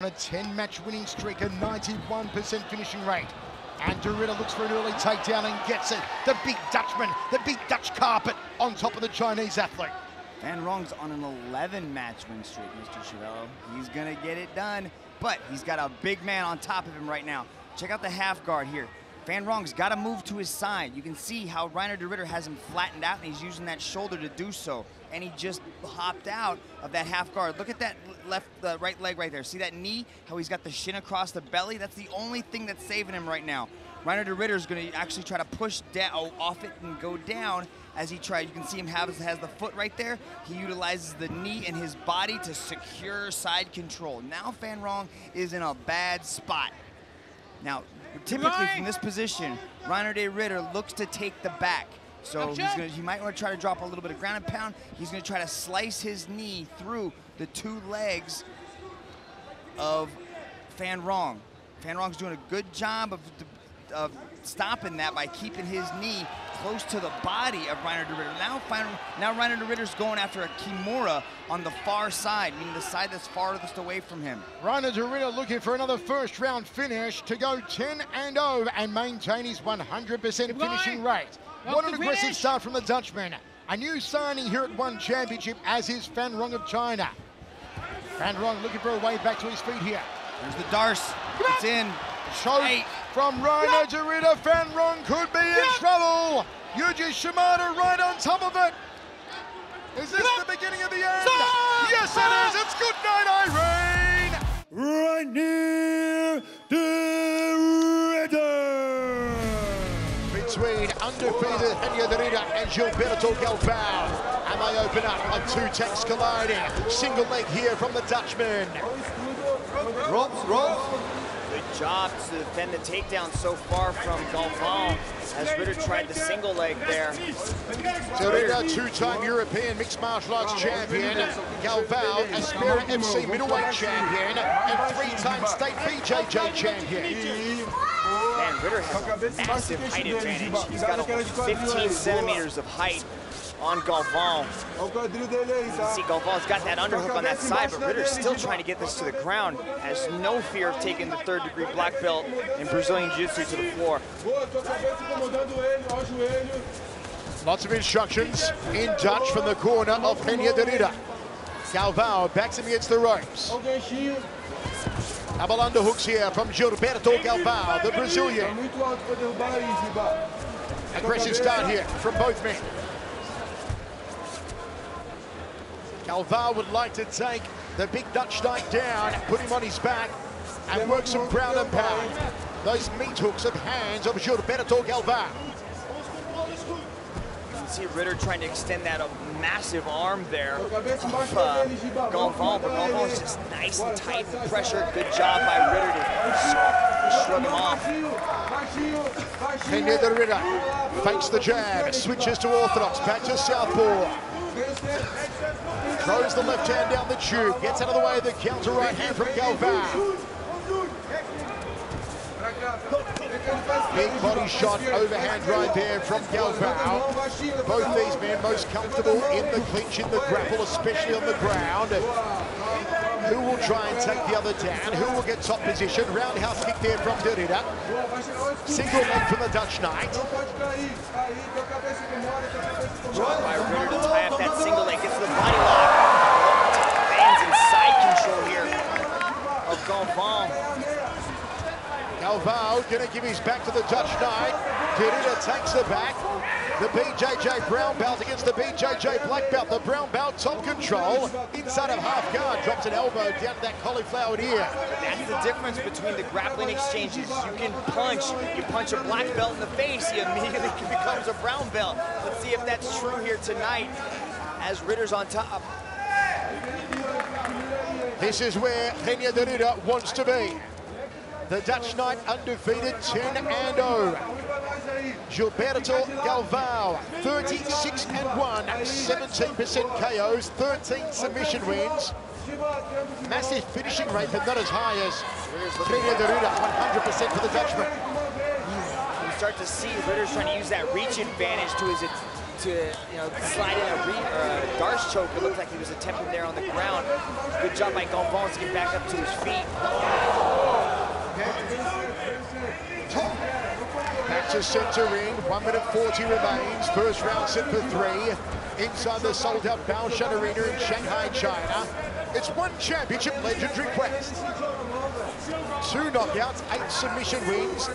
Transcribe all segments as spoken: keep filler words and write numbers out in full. On a ten match winning streak, a ninety-one percent finishing rate. And de Ridder looks for an early takedown and gets it. The big Dutchman, the big Dutch carpet on top of the Chinese athlete. Fan Rong's on an eleven match win streak, Mister Chiavello. He's gonna get it done, but he's got a big man on top of him right now. Check out the half guard here. Fan Rong's gotta move to his side. You can see how Reinier de Ridder has him flattened out, and he's using that shoulder to do so. And he just hopped out of that half guard. Look at that left, the right leg right there. See that knee, how he's got the shin across the belly? That's the only thing that's saving him right now. Reinier de Ridder is going to actually try to push down off it and go down as he tries. You can see him have, has the foot right there. He utilizes the knee and his body to secure side control. Now Fan Rong is in a bad spot. Now, typically from this position, Reinier de Ridder looks to take the back. So he's gonna, he might want to try to drop a little bit of ground and pound. He's going to try to slice his knee through the two legs of Fan Rong. Fan Rong's doing a good job of, of stopping that by keeping his knee close to the body of Reinier de Ridder. Now, now Reinier de Ridder's going after a kimura on the far side, meaning the side that's farthest away from him. Reinier de Ridder looking for another first round finish to go ten and oh and maintain his one hundred percent finishing rate. What an aggressive start from the Dutchman. A new signing here at ONE Championship, as is Fan Rong of China. Fan Rong looking for a way back to his feet here. There's the Darce. It's in. Choke hey. from Reinier de Ridder. Fan Rong could be in trouble. Yuji Shimada right on top of it. Is this the beginning of the end? Yes, it is. It's good night, Irene. Reinier de Ridder. Between undefeated Reinier de Ridder and Gilberto Galvao. And they open up on two tanks colliding. Single leg here from the Dutchman. Drops, drops. Good job to defend the takedown so far from Galvao as Ridder tried the single leg there. So Ridder, two-time European mixed martial arts champion. Galvao, Aspera F C middleweight champion and three-time state B J J champion. And Ridder has a massive height advantage. He's got almost fifteen centimeters of height on Galvao. You can see Galvao's got that underhook on that side, but Ridder's still trying to get this to the ground. Has no fear of taking the third degree black belt in Brazilian Jiu-Jitsu to the floor. Lots of instructions in Dutch from the corner of Reinier de Ridder. Galvao backs him against the ropes. Double underhooks here from Gilberto Galvao, the Brazilian. Aggressive start here from both men. Galvao would like to take the big Dutch Knight down, put him on his back, and work some ground and pound. Those meat hooks of hands of Gilberto Galvao. See Ridder trying to extend that massive arm there off uh, Galvao, but Galvao's just nice and tight pressure. Good job by Ridder to shrug him off. Reinier de Ridder fakes the jab, switches to orthodox, back to southpaw. Throws the left hand down the tube, gets out of the way of the counter right hand from Galvao. Big body shot, overhand right there from Galvao. Both these men most comfortable in the clinch, in the grapple, especially on the ground. Who will try and take the other down? Who will get top position? Roundhouse kick there from de Ridder. Single leg from the Dutch Knight. Job by Ridder to tie up that single leg. Gets the body lock. Fans in side control here of Galvao. Galvao gonna give his back to the Dutch Knight. De Ridder takes the back. The B J J brown belt against the B J J black belt. The brown belt top control. Inside of half guard, drops an elbow down to that cauliflower ear. That's the difference between the grappling exchanges. You can punch. You punch a black belt in the face, he immediately becomes a brown belt. Let's see if that's true here tonight as Ridder's on top. This is where Reinier de Ridder wants to be. The Dutch Knight undefeated, ten and oh. Gilberto Galvao, thirty-six and one, seventeen percent K Os, thirteen submission wins. Massive finishing rate, but not as high as Reinier de Ridder, one hundred percent for the Dutchman. You start to see Ridder's trying to use that reach advantage to his to, you know, slide in a, re or a Darce choke. It looked like he was attempting there on the ground. Good job by Galvao to get back up to his feet. Back to center ring. one minute forty remains. First round set for three. Inside the sold-out Baoshan Arena in Shanghai, China. It's ONE Championship legendary quest. Two knockouts, eight submission wins.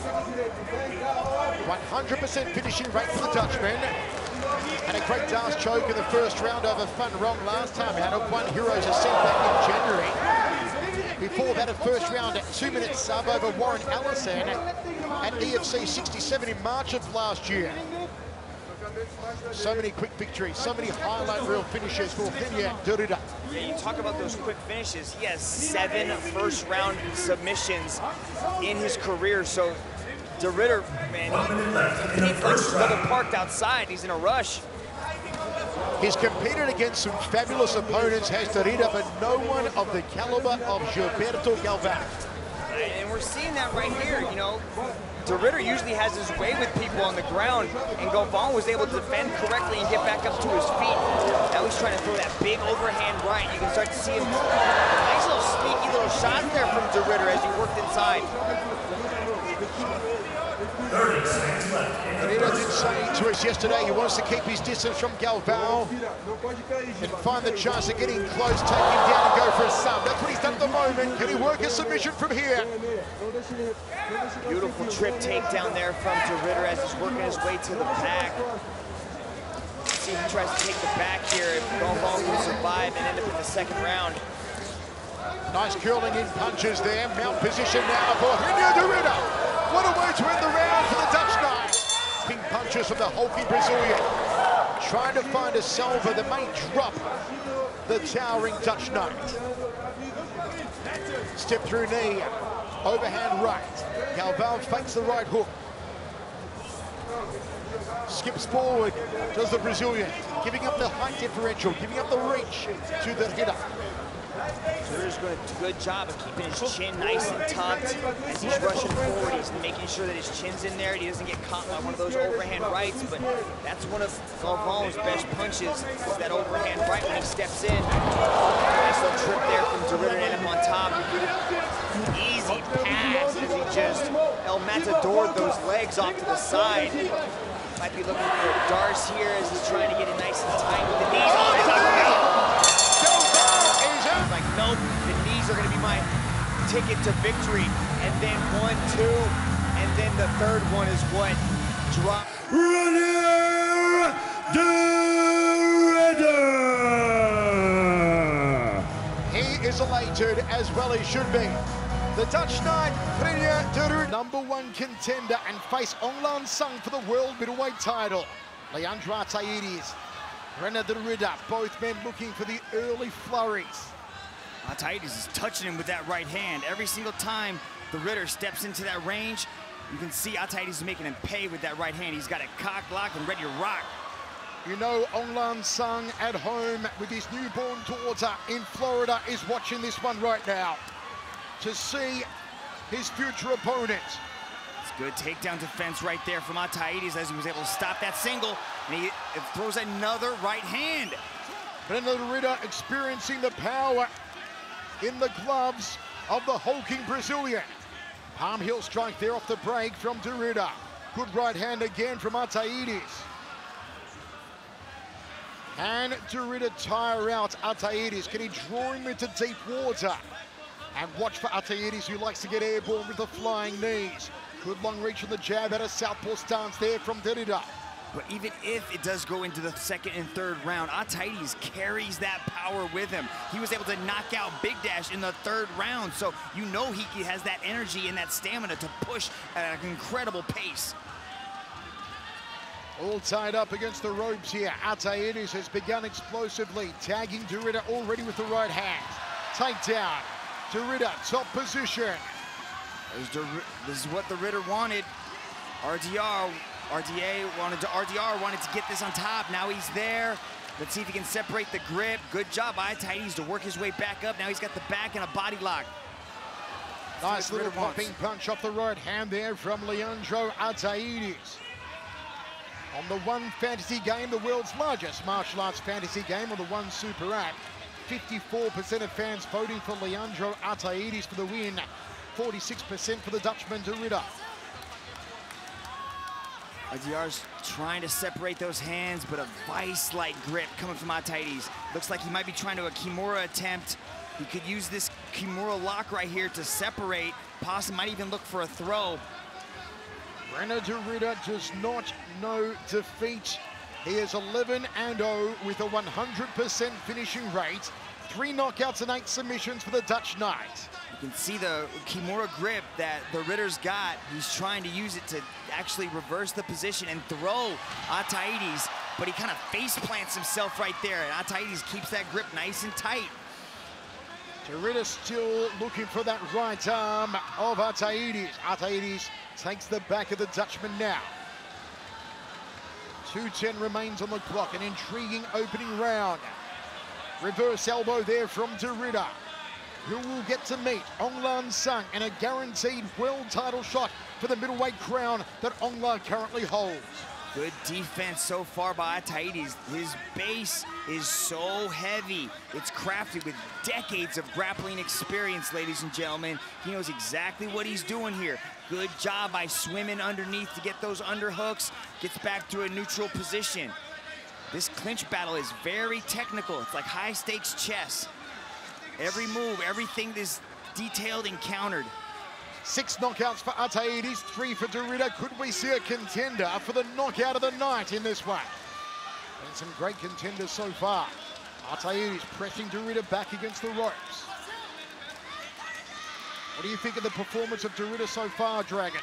one hundred percent finishing rate for the Dutchman. And a great Darce choke in the first round over Fan Rong last time out of ONE Heroes Ascent back in January. Before that, a first round two-minute sub over Warren Allison at E F C sixty-seven in March of last year. So many quick victories, so many highlight reel finishes for Reinier de Ridder. Yeah, you talk about those quick finishes. He has seven first round submissions in his career. So de Ridder, man, he, he punches another parked outside. He's in a rush. He's competed against some fabulous opponents, has de Ridder, but no one of the caliber of Gilberto Galvao. And we're seeing that right here, you know. de Ridder usually has his way with people on the ground, and Galvao was able to defend correctly and get back up to his feet. Now he's trying to throw that big overhand right. You can start to see him. Nice little sneaky little shot there from de Ridder as he worked inside. Ridder did say to us yesterday he wants to keep his distance from Galvao and find the chance of getting close, take him down and go for a sub. That's what he's done at the moment. Can he work his submission from here? Beautiful trip takedown there from de Ridder as he's working his way to the back. See if he tries to take the back here, if Galvao can survive and end up in the second round. Nice curling in punches there. Mount position now for Reinier de Ridder. What a way to end the round for the Dutch Knight. Big punches from the hulky Brazilian. Trying to find a solver that may drop the towering Dutch Knight. Step through knee, overhand right. Galvao fakes the right hook. Skips forward, does the Brazilian. Giving up the height differential, giving up the reach to the hitter. Ridder's doing a good job of keeping his chin nice and tucked as he's rushing forward. He's making sure that his chin's in there and he doesn't get caught by one of those overhand rights. But that's one of Galvao's best punches, is that overhand right when he steps in. Nice little trip there from de Ridder and up on top. Easy pass as he just El Matadored those legs off to the side. Might be looking for a Darce here as he's trying to get it nice and tight with the knees on the top of the like, nope, the knees are going to be my ticket to victory. And then one, two, and then the third one is what dropped. Reinier de Ridder! He is elated, as well he should be. The Dutch Knight, Reinier de Ridder, number one contender, and face Aung La N Sang for the world middleweight title. Leandro Ataides, Reinier de Ridder, both men looking for the early flurries. Ataides is touching him with that right hand. Every single time de Ridder steps into that range, you can see Ataides is making him pay with that right hand. He's got it cock locked and ready to rock. You know, Aung La N Sang at home with his newborn daughter in Florida is watching this one right now to see his future opponent. It's good takedown defense right there from Ataides as he was able to stop that single, and he throws another right hand. Reinier de Ridder experiencing the power in the gloves of the hulking Brazilian. Palm heel strike there off the break from de Ridder. Good right hand again from Ataides. Can de Ridder tire out Ataides? Can he draw him into deep water? And watch for Ataides, who likes to get airborne with the flying knees. Good long reach on the jab out of southpaw stance there from de Ridder. But even if it does go into the second and third round, Ataides carries that power with him. He was able to knock out Big Dash in the third round, so you know he has that energy and that stamina to push at an incredible pace. All tied up against the ropes here. Ataides has begun explosively, tagging de Ridder already with the right hand. Takedown, de Ridder, top position. This is what de Ridder wanted. R D R. RDA wanted to, RDR wanted to get this on top. Now he's there. Let's see if he can separate the grip. Good job by Ataides to work his way back up. Now he's got the back and a body lock. Nice little popping punch off the right hand there from Leandro Ataides. on the ONE Fantasy Game, the world's largest martial arts fantasy game on the ONE Super App. fifty-four percent of fans voting for Leandro Ataides for the win, forty-six percent for the Dutchman de Ridder. Aguiar's trying to separate those hands, but a vice-like grip coming from Ataides. Looks like he might be trying to a Kimura attempt. He could use this Kimura lock right here to separate. Possum might even look for a throw. Reinier de Ridder does not know defeat. He is eleven and oh with a one hundred percent finishing rate. Three knockouts and eight submissions for the Dutch Knight. You can see the Kimura grip that the Ridder's got. He's trying to use it to actually reverse the position and throw Ataides, but he kind of face plants himself right there, and Ataides keeps that grip nice and tight. De Ridder still looking for that right arm of Ataides. Ataides takes the back of the Dutchman now. two ten remains on the clock, an intriguing opening round. Reverse elbow there from De Ridder, who will get to meet Aung La N Sang and a guaranteed world title shot for the middleweight crown that Aung La currently holds. Good defense so far by Ataides. His base is so heavy. It's crafted with decades of grappling experience, ladies and gentlemen. He knows exactly what he's doing here. Good job by swimming underneath to get those underhooks. Gets back to a neutral position. This clinch battle is very technical. It's like high-stakes chess. Every move, everything is detailed and countered. Six knockouts for Ataides, three for De Ridder. Could we see a contender for the knockout of the night in this one? And some great contenders so far. Ataides pressing De Ridder back against the ropes. What do you think of the performance of De Ridder so far, Dragon?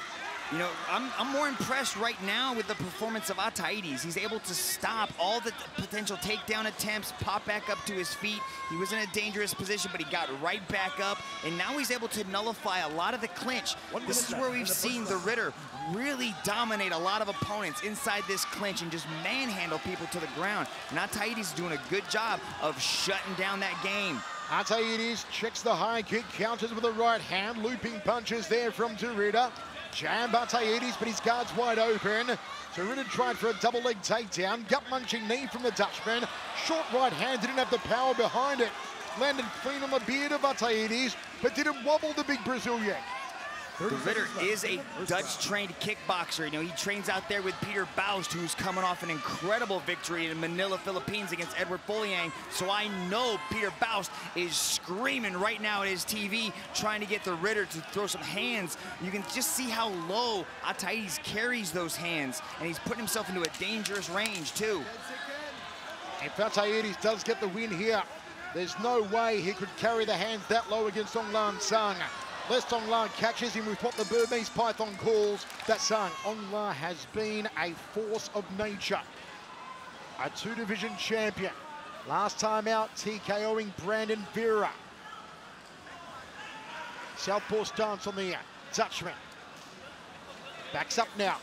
You know, I'm, I'm more impressed right now with the performance of Ataides. He's able to stop all the potential takedown attempts, pop back up to his feet. He was in a dangerous position, but he got right back up, and now he's able to nullify a lot of the clinch. This is where we've seen the Ridder really dominate a lot of opponents inside this clinch and just manhandle people to the ground. And Ataides is doing a good job of shutting down that game. Ataides checks the high kick, counters with the right hand, looping punches there from De Ridder. Jam Ataides, but his guard's wide open. De Ridder tried for a double leg takedown, gut-munching knee from the Dutchman. Short right hand, didn't have the power behind it. Landed clean on the beard of Ataides, but didn't wobble the big Brazilian. De Ridder is a Dutch-trained kickboxer. You know, he trains out there with Peter Baust, who's coming off an incredible victory in Manila, Philippines against Edward Fuliang. So I know Peter Baust is screaming right now at his T V, trying to get the Ridder to throw some hands. You can just see how low Ataides carries those hands, and he's putting himself into a dangerous range, too. If Ataides does get the win here, there's no way he could carry the hands that low against Aung La N Sang. Lest Aung La catches him with what the Burmese Python calls that song. Aung La has been a force of nature. A two-division champion. Last time out, T K O ing Brandon Vera. Southpaw stance on the Dutchman. Backs up now.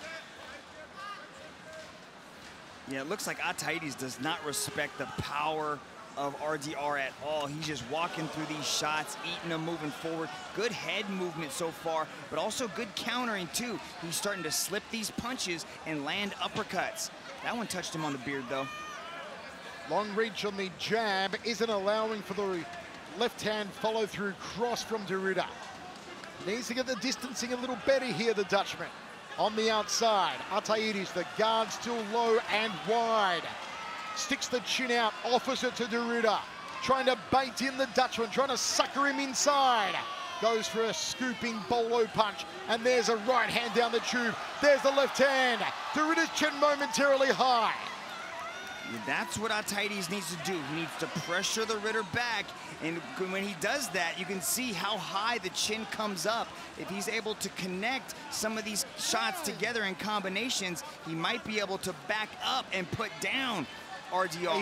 Yeah, it looks like Ataides does not respect the power of R D R at all. He's just walking through these shots, eating them, moving forward. Good head movement so far, but also good countering too. He's starting to slip these punches and land uppercuts. That one touched him on the beard though. Long reach on the jab isn't allowing for the left hand follow through cross from De Ridder. Needs to get the distancing a little better here, the Dutchman. On the outside, Ataides, the guard still low and wide. Sticks the chin out, offers it to De Ridder. Trying to bait in the Dutchman, trying to sucker him inside. Goes for a scooping bolo punch, and there's a right hand down the tube. There's the left hand. De Ridder's chin momentarily high. That's what Ataides needs to do. He needs to pressure the Ridder back, and when he does that, you can see how high the chin comes up. If he's able to connect some of these shots together in combinations, he might be able to back up and put down R D R.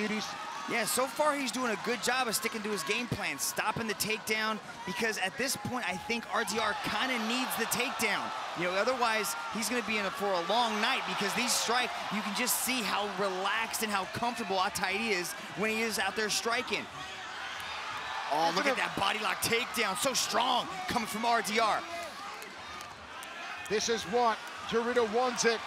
Yeah, so far he's doing a good job of sticking to his game plan, stopping the takedown, because at this point I think R D R kind of needs the takedown. You know, otherwise he's going to be in it for a long night, because these strike, you can just see how relaxed and how comfortable Ataides is when he is out there striking. Oh, look at that body lock takedown, so strong coming from R D R. This is what De Ridder wants it.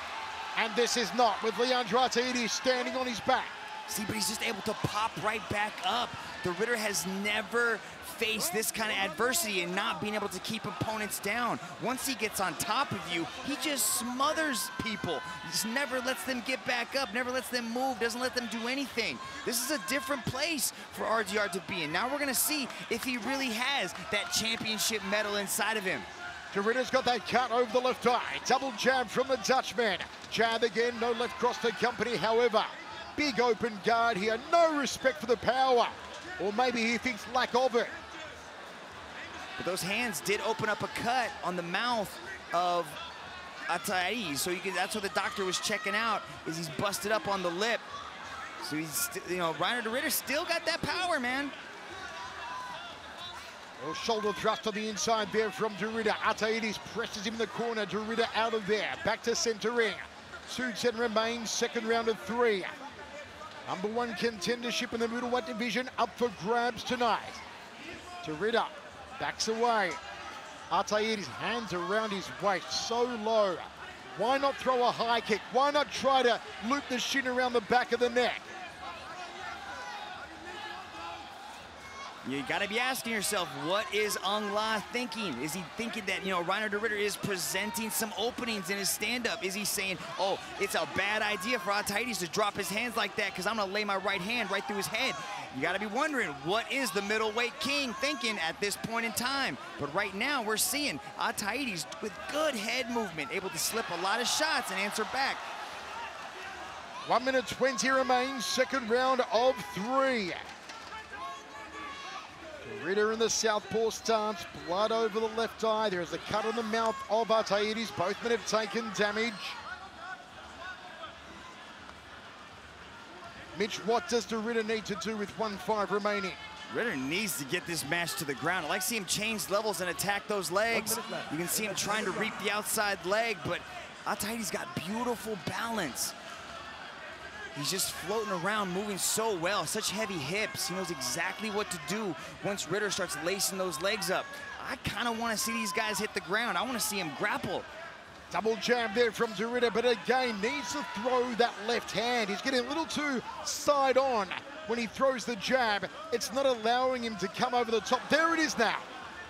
And this is not, with Leandro Ataides standing on his back. See, but he's just able to pop right back up. The Ridder has never faced this kind of adversity and not being able to keep opponents down. Once he gets on top of you, he just smothers people. He just never lets them get back up, never lets them move, doesn't let them do anything. This is a different place for R D R to be in. Now we're gonna see if he really has that championship medal inside of him. The Ridder's got that cut over the left eye. Double jab from the Dutchman. Jab again, no left cross to company, however. Big open guard here, no respect for the power. Or maybe he thinks lack of it. But those hands did open up a cut on the mouth of Ataides. So you can, that's what the doctor was checking out, is he's busted up on the lip. So he's, you know, Reinier de Ridder still got that power, man. Well, shoulder thrust on the inside there from de Ridder. Ataides presses him in the corner, de Ridder out of there. Back to center ring. Sutsen remains, second round of three. Number one contendership in the middleweight division up for grabs tonight. De Ridder backs away. Ataides' hands around his waist, so low. Why not throw a high kick? Why not try to loop the shin around the back of the neck? You gotta be asking yourself, what is Aung La thinking? Is he thinking that, you know, Reinier de Ridder is presenting some openings in his stand-up? Is he saying, oh, it's a bad idea for Ataides to drop his hands like that because I'm gonna lay my right hand right through his head? You gotta be wondering, what is the middleweight king thinking at this point in time? But right now, we're seeing Ataides with good head movement, able to slip a lot of shots and answer back. One minute twenty remains, second round of three. Ridder in the southpaw stance, blood over the left eye. There is a cut on the mouth of Ataides. Both men have taken damage. Mitch, what does the Ridder need to do with one five remaining? Ridder needs to get this match to the ground. I like to see him change levels and attack those legs. You can see him trying to reap the outside leg, but Ataides got beautiful balance. He's just floating around, moving so well, such heavy hips. He knows exactly what to do once Ridder starts lacing those legs up. I kind of want to see these guys hit the ground. I want to see him grapple. Double jab there from de Ridder, but again, needs to throw that left hand. He's getting a little too side on when he throws the jab. It's not allowing him to come over the top. There it is now.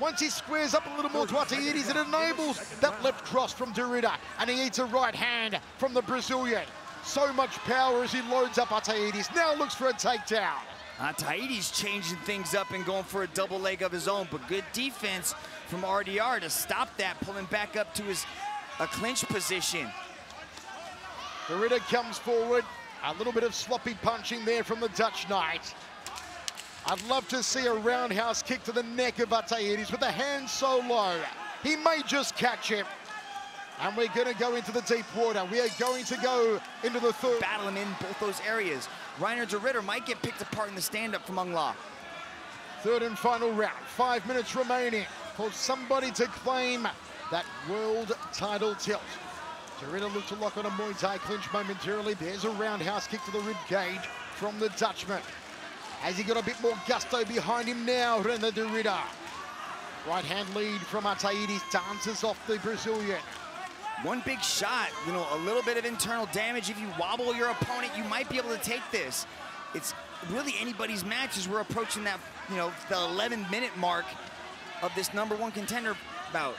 Once he squares up a little more to Ataides, it enables that left cross from de Ridder, and he eats a right hand from the Brazilian. So much power as he loads up Ataides. Now looks for a takedown. Ataides changing things up and going for a double leg of his own, but good defense from R D R to stop that, pulling back up to his a clinch position. The Ridder comes forward. A little bit of sloppy punching there from the Dutch Knight. I'd love to see a roundhouse kick to the neck of Ataides with the hand so low. He may just catch him. And we're gonna go into the deep water. We are going to go into the third. Battling in both those areas. Reinier de Ridder might get picked apart in the stand-up from Aung La. Third and final round, five minutes remaining for somebody to claim that world title tilt. De Ridder looked to lock on a Muay Thai clinch momentarily. There's a roundhouse kick to the rib cage from the Dutchman. Has he got a bit more gusto behind him now, Reinier de Ridder? Right hand lead from Ataides, dances off the Brazilian. One big shot, you know, a little bit of internal damage. If you wobble your opponent, you might be able to take this. It's really anybody's match as we're approaching that, you know, the eleven minute mark of this number one contender bout.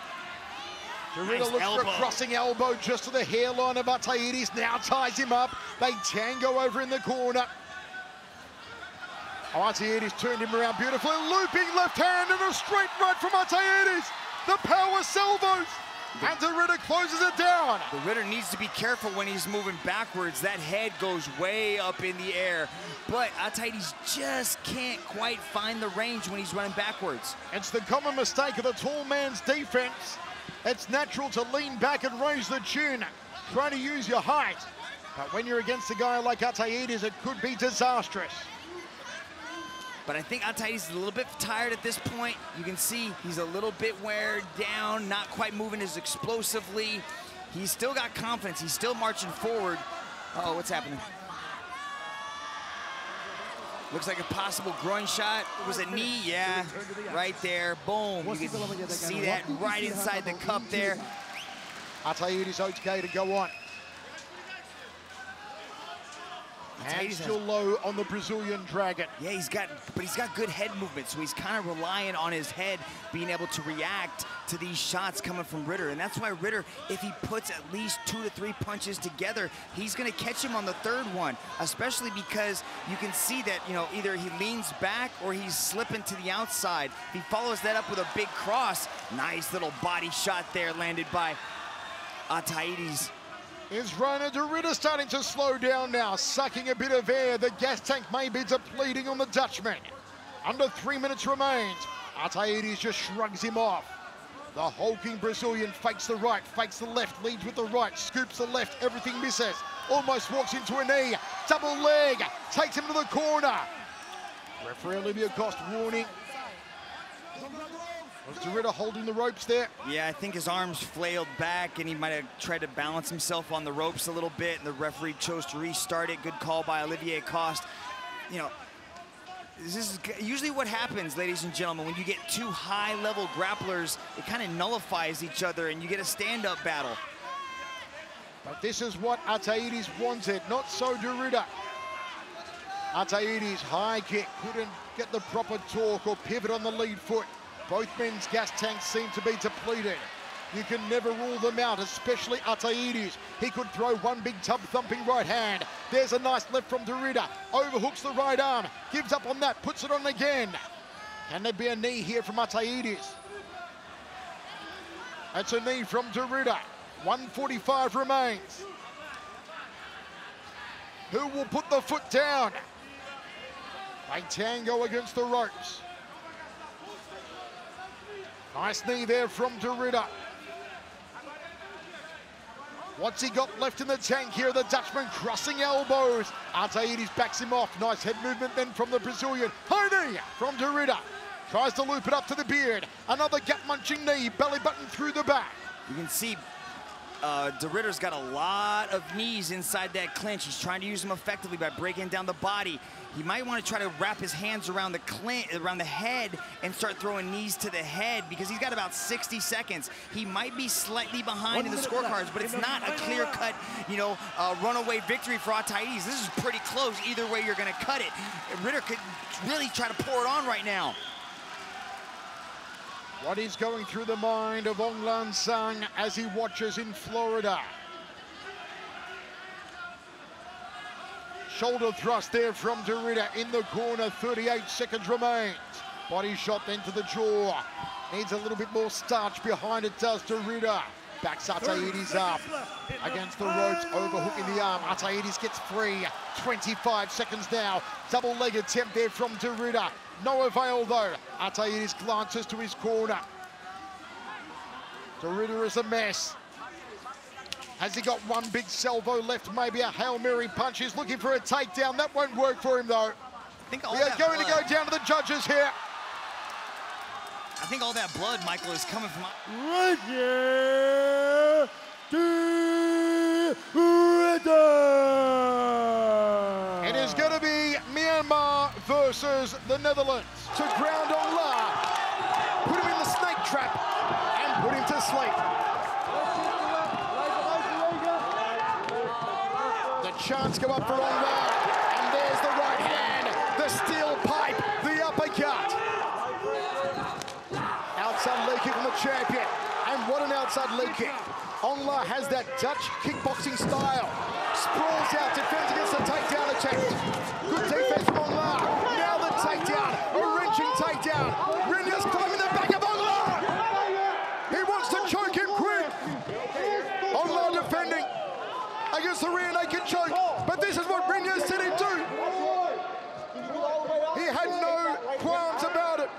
De Ridder nice looks elbow. for a crossing elbow just to the hairline of Ataides, now ties him up. They tango over in the corner. Ataides turned him around beautifully, looping left hand and a straight right from Ataides. The power salvos. And de Ridder closes it down. De Ridder needs to be careful when he's moving backwards. That head goes way up in the air. But Ataides just can't quite find the range when he's running backwards. It's the common mistake of the tall man's defense. It's natural to lean back and raise the chin, trying to use your height. But when you're against a guy like Ataides, it could be disastrous. But I think Ataides is a little bit tired at this point. You can see he's a little bit wear down, not quite moving as explosively. He's still got confidence. He's still marching forward. Uh-oh, what's happening? Looks like a possible groin shot. It was a knee, yeah, right there. Boom, you can see that right inside the cup there. Ataides okay to go on. Ataides still low on the Brazilian Dragon. Yeah, he's got, but he's got good head movement, so he's kind of relying on his head being able to react to these shots coming from Ridder. And that's why Ridder, if he puts at least two to three punches together, he's gonna catch him on the third one, especially because you can see that, you know, either he leans back or he's slipping to the outside. He follows that up with a big cross. Nice little body shot there landed by Ataides. Is Reinier de Ridder starting to slow down now, sucking a bit of air. The gas tank may be depleting on the Dutchman. Under three minutes remains. Ataides just shrugs him off. The hulking Brazilian fakes the right, fakes the left, leads with the right, scoops the left, everything misses. Almost walks into a knee, double leg, takes him to the corner. Referee Olivier Coste warning. Was de Ridder holding the ropes there? Yeah, I think his arms flailed back and he might have tried to balance himself on the ropes a little bit, and the referee chose to restart it. Good call by Olivier Coste. You know, this is usually what happens, ladies and gentlemen. When you get two high-level grapplers, it kind of nullifies each other and you get a stand-up battle. But this is what Ataides wanted, not so de Ridder. Ataides' high kick couldn't get the proper torque or pivot on the lead foot. Both men's gas tanks seem to be depleted. You can never rule them out, especially Ataides. He could throw one big tub-thumping right hand. There's a nice left from de Ridder. Overhooks the right arm. Gives up on that. Puts it on again. Can there be a knee here from Ataides? That's a knee from de Ridder. one forty-five remains. Who will put the foot down? They tango against the ropes. Nice knee there from de Ridder. What's he got left in the tank here? The Dutchman crossing elbows. Ataides backs him off. Nice head movement then from the Brazilian. High knee from de Ridder. Tries to loop it up to the beard. Another gut-munching knee. Belly button through the back. You can see uh, de Ridder's got a lot of knees inside that clinch. He's trying to use them effectively by breaking down the body. He might want to try to wrap his hands around the clinch, around the head, and start throwing knees to the head, because he's got about sixty seconds. He might be slightly behind in the scorecards, but it's not a clear-cut, you know, uh, runaway victory for Ataides. This is pretty close. Either way, you're going to cut it. Ridder could really try to pour it on right now. What is going through the mind of Aung La N Sang as he watches in Florida? Shoulder thrust there from de Ridder in the corner. thirty-eight seconds remains. Body shot then to the jaw. Needs a little bit more starch behind it, does de Ridder. Backs Ataides up against the ropes, overhooking the arm. Ataides gets free. twenty-five seconds now. Double leg attempt there from de Ridder. No avail though. Ataides glances to his corner. De Ridder is a mess. Has he got one big salvo left? Maybe a Hail Mary punch. He's looking for a takedown. That won't work for him, though. I think all we are going blood. to go down to the judges here. I think all that blood, Michael, is coming from... Reinier de Ridder! It is going to be Myanmar versus the Netherlands. To ground on La. Put him in the snake trap and put him to sleep. Chance go up for Aung La, and there's the right hand, the steel pipe, the uppercut. Outside leg kick from the champion, and what an outside leg kick. Aung La has that Dutch kickboxing style. Sprawls out, defends against the takedown attempt. Good defense from Aung La, now the takedown, a wrenching takedown. Reinier's climbing the back of Aung La. He wants to choke him quick. Aung La defending against the rear naked choke, but this is what Reinier said he'd do. He had no qualms about it.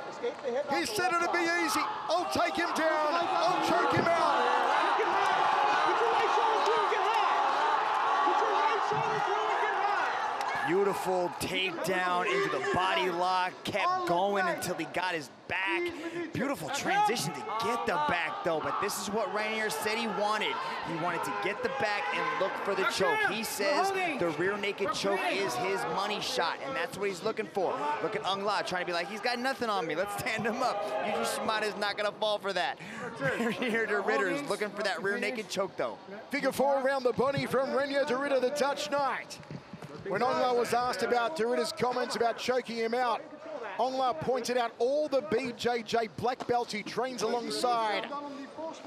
He said it'd be easy. I'll take him down, I'll choke him out. Beautiful takedown into the body lock, kept going until he got his back. Beautiful transition to get the back though, but this is what Reinier said he wanted. He wanted to get the back and look for the choke. He says the rear naked choke is his money shot, and that's what he's looking for. Look at Aung La trying to be like, he's got nothing on me, let's stand him up. Yuji Shimada is not gonna fall for that. Reinier de Ridder is looking for that rear naked choke though. Figure four around the body from Reinier de Ridder, the Dutch Knight. When Aung La was asked about De Ridder's comments about choking him out, Aung La pointed out all the B J J black belts he trains alongside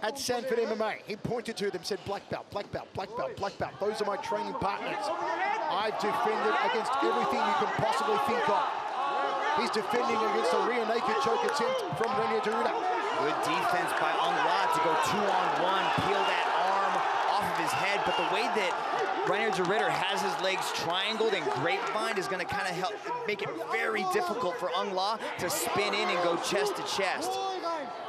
at Sanford M M A. He pointed to them, said, black belt, black belt, black belt, black belt. Those are my training partners. I've defended against everything you can possibly think of. He's defending against a rear naked choke attempt from Reinier de Ridder. Good defense by Aung La to go two on one, peel that arm off of his head, but the way that Reinier de Ridder has his legs triangled and grapevine is gonna kinda help make it very difficult for Aung La to spin in and go chest to chest.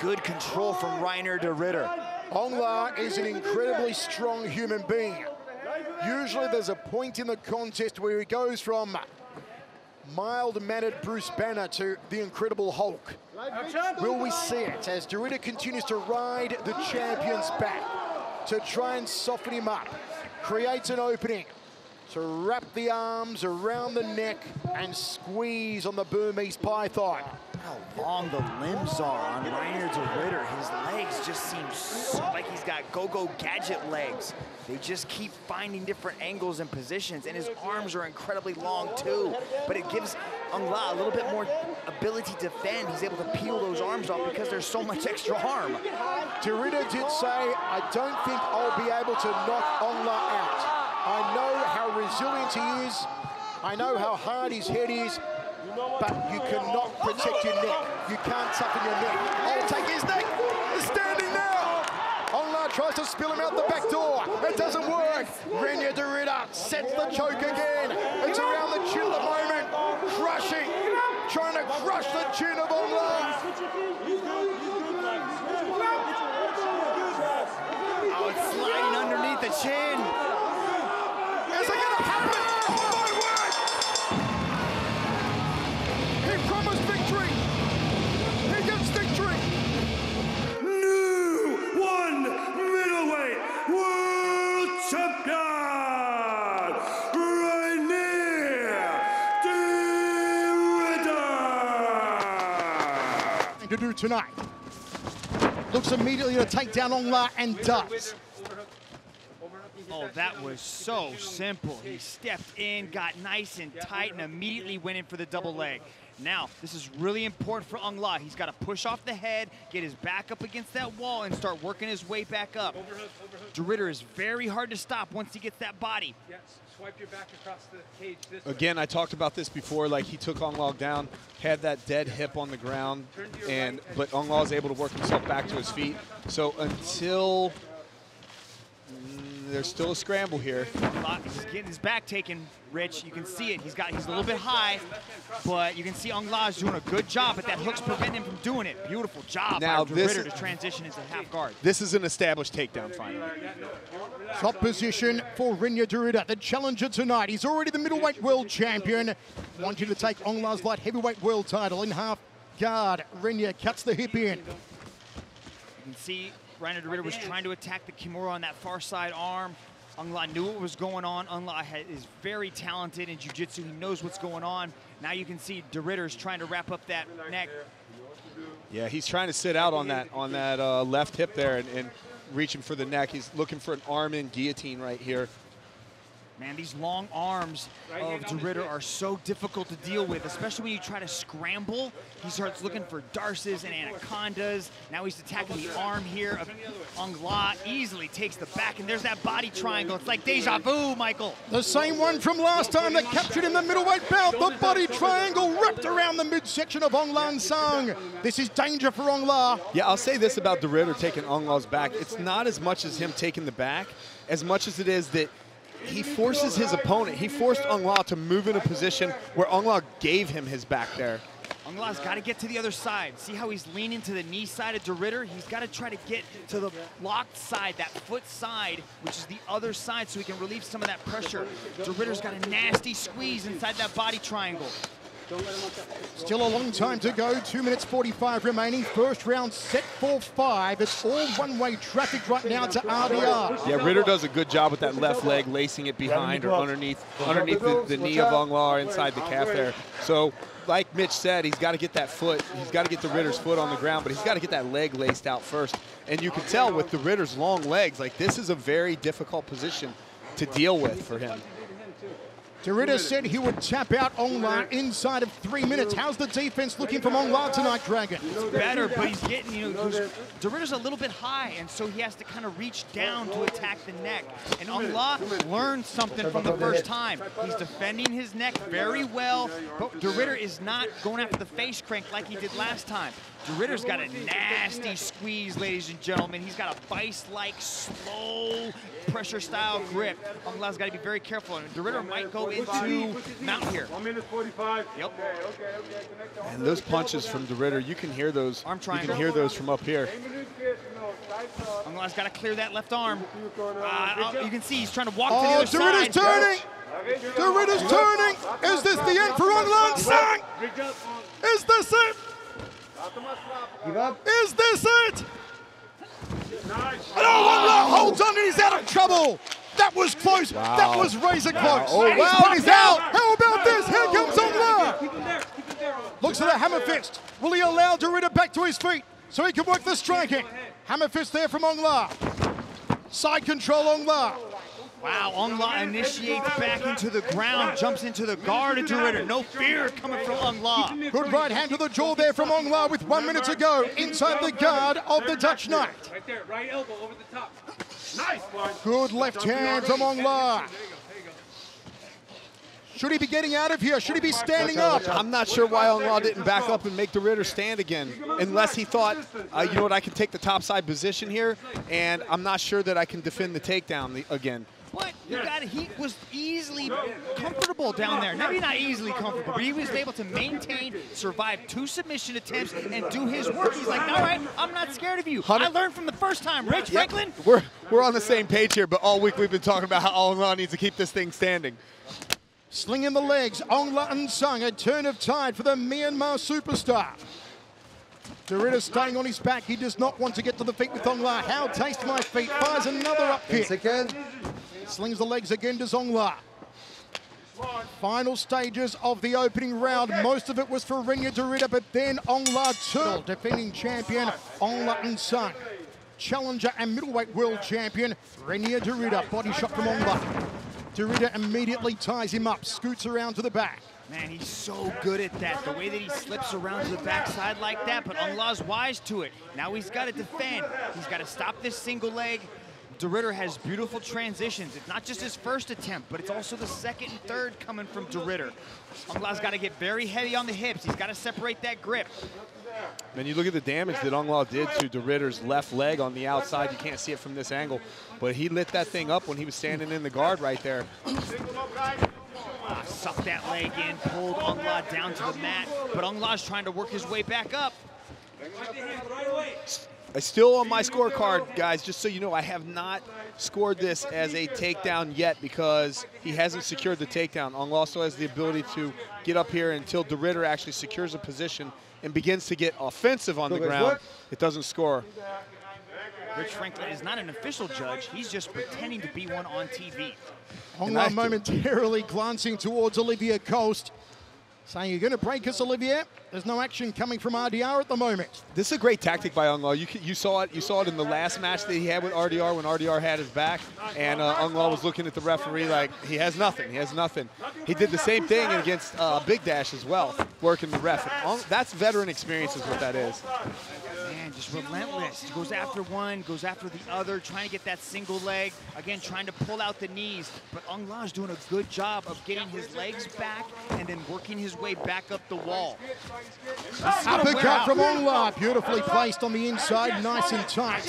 Good control from Reinier de Ridder. Aung La is an incredibly strong human being. Usually there's a point in the contest where he goes from mild-mannered Bruce Banner to the Incredible Hulk. Will we see it as De Ridder continues to ride the champion's back to try and soften him up, creates an opening to wrap the arms around the neck and squeeze on the Burmese python. How long the limbs are on Reinier de Ridder. His legs just seem so like he's got go-go gadget legs. They just keep finding different angles and positions, and his arms are incredibly long too. But it gives Aung La a little bit more ability to defend. He's able to peel those arms off because there's so much extra arm. De Ridder did say, I don't think I'll be able to knock Aung La out. I know how resilient he is. I know how hard his head is. But you cannot protect your neck. You can't toughen your neck. I'll take his neck. He's standing now. Aung La tries to spill him out the back door. It doesn't work. Reinier de Ridder sets the choke again. It's around the chin at the moment. Crushing. Trying to crush the chin of Aung La. Oh, it's sliding underneath the chin. Is it going to happen? To do tonight. Looks immediately to take down Aung La and does. Oh, that was so simple. He stepped in, got nice and tight, and immediately went in for the double leg. Now, this is really important for Aung La. He's got to push off the head, get his back up against that wall, and start working his way back up. De Ridder is very hard to stop once he gets that body. Yes, swipe your back across the cage this way. Again, I talked about this before. Like, he took Aung La down, had that dead hip on the ground, and but Aung La is able to work himself back to his feet. So until mm, there's still a scramble here. He's getting his back taken. Rich, you can see it. He's got. He's a little bit high, but you can see Aung La is doing a good job, but that hook's preventing him from doing it. Beautiful job now by De Ridder to transition into half guard. This is an established takedown finally. Top position for Reinier de Ridder, the challenger tonight. He's already the middleweight world champion. Wanting to take Aung La's light heavyweight world title in half guard. Reinier cuts the hip in. You can see Reinier de Ridder was trying to attack the kimura on that far side arm. Aung La knew what was going on. Aung La is very talented in jiu-jitsu. He knows what's going on. Now you can see De Ridder's trying to wrap up that neck. Yeah, he's trying to sit out on that on that uh, left hip there and, and reaching for the neck. He's looking for an arm-in guillotine right here. Man, these long arms of De Ridder are so difficult to deal with, especially when you try to scramble. He starts looking for darces and anacondas. Now he's attacking the arm here. Aung La easily takes the back, and there's that body triangle. It's like deja vu, Michael. The same one from last time that captured him the middleweight belt. The body triangle wrapped around the midsection of Aung La N Sang. This is danger for Aung La. Yeah, I'll say this about De Ridder taking Aung La's back. It's not as much as him taking the back, as much as it is that he forces his opponent. He forced Aung La to move in a position where Aung La gave him his back there. Aung La's got to get to the other side. See how he's leaning to the knee side of De Ridder? He's got to try to get to the locked side, that foot side, which is the other side, so he can relieve some of that pressure. De Ridder's got a nasty squeeze inside that body triangle. Still a long time to go. two minutes forty-five remaining. First round set for five. It's all one-way traffic right now to R D R. Yeah, Ridder does a good job with that left leg, lacing it behind or underneath underneath the, the knee of Aung La or inside the calf there. So, like Mitch said, he's got to get that foot. He's got to get the Ridder's foot on the ground, but he's got to get that leg laced out first. And you can tell with the Ridder's long legs, like this is a very difficult position to deal with for him. De Ridder said he would tap out Aung La inside of three minutes. How's the defense looking from Aung La tonight, Dragon? It's better, but he's getting, you know, De Ridder's a little bit high, and so he has to kind of reach down to attack the neck. And Aung La learned something from the first time. He's defending his neck very well, but De Ridder is not going after the face crank like he did last time. De Ridder's got a nasty squeeze, ladies and gentlemen. He's got a vice-like, slow, pressure-style grip. Aung La's got to be very careful, and De Ridder might go into mount here. one minute forty-five. Yep. And those punches from De Ridder, you can hear those. Arm triangle. You can hear those from up here. Aung La's got to clear that left arm. Uh, you can see he's trying to walk oh, to the other side. Oh, De Ridder's turning! De Ridder's turning! Is this the end for Aung La N Sang? Is this it? Give up. Is this it? Nice. Oh, Aung La holds on and he's out of trouble. That was close. Wow. That was razor close. Oh, wow. Wow. He's out. How about this? Here comes Aung La. Looks at a hammer fist. Will he allow De Ridder back to his feet so he can work the striking? Hammer fist there from Aung La. Side control, Aung La. Wow, Aung La initiates back into the ground, jumps into the guard into Ridder. No fear coming from Aung La. Good right hand to the jaw there from Aung La with one minute to go inside the guard of the Dutch Knight. Right there, right elbow over the top. Nice one. Good left hand from Aung La. Should he be getting out of here? Should he be standing up? I'm not sure why Aung La didn't back up and make De Ridder stand again, unless he thought, uh, you know what, I can take the topside position here, and I'm not sure that I can defend the takedown again. What? You got it. He was easily comfortable down there. Maybe not easily comfortable, but he was able to maintain, survive two submission attempts, and do his work. He's like, all right, I'm not scared of you. I learned from the first time, Rich yep. Franklin. We're, we're on the same page here, but all week we've been talking about how Aung La needs to keep this thing standing. Slinging the legs, Aung La N Sang, a turn of tide for the Myanmar superstar. De Ridder staying on his back. He does not want to get to the feet with Aung La. How taste my feet, fires another up kick. Slings the legs again to Aung La. Final stages of the opening round. Most of it was for Reinier de Ridder, but then Aung La too. Defending champion Aung La N Sang. Challenger and middleweight world champion Reinier de Ridder. Body shot from Aung La. De Ridder immediately ties him up, scoots around to the back. Man, he's so good at that. The way that he slips around to the backside like that, but Aung La's wise to it. Now he's got to defend. He's got to stop this single leg. De Ridder has beautiful transitions. It's not just his first attempt, but it's also the second and third coming from De Ridder. Aung La's got to get very heavy on the hips. He's got to separate that grip. Man, you look at the damage that Aung La did to De Ridder's left leg on the outside. You can't see it from this angle, but he lit that thing up when he was standing in the guard right there. Ah, sucked that leg in, pulled Aung La down to the mat, but Aung La's trying to work his way back up. I still on my scorecard, guys, just so you know, I have not scored this as a takedown yet because he hasn't secured the takedown. Aung La also has the ability to get up here until De Ridder actually secures a position and begins to get offensive on the ground. It doesn't score. Rich Franklin is not an official judge. He's just pretending to be one on T V. Aung La momentarily glancing towards Olivier Coste. Saying, you're going to break us, Olivier. There's no action coming from R D R at the moment. This is a great tactic by Aung La. You, you saw it. You saw it in the last match that he had with R D R when R D R had his back, and uh, Aung La was looking at the referee like he has nothing. He has nothing. He did the same thing against uh, Big Dash as well, working the ref. Aung, that's veteran experience is what that is. Man, just relentless. He goes after one, goes after the other, trying to get that single leg. Again, trying to pull out the knees. But Aung La is doing a good job of getting his legs back and then working his way back up the wall. Uppercut from Aung La, beautifully placed on the inside, nice and tight.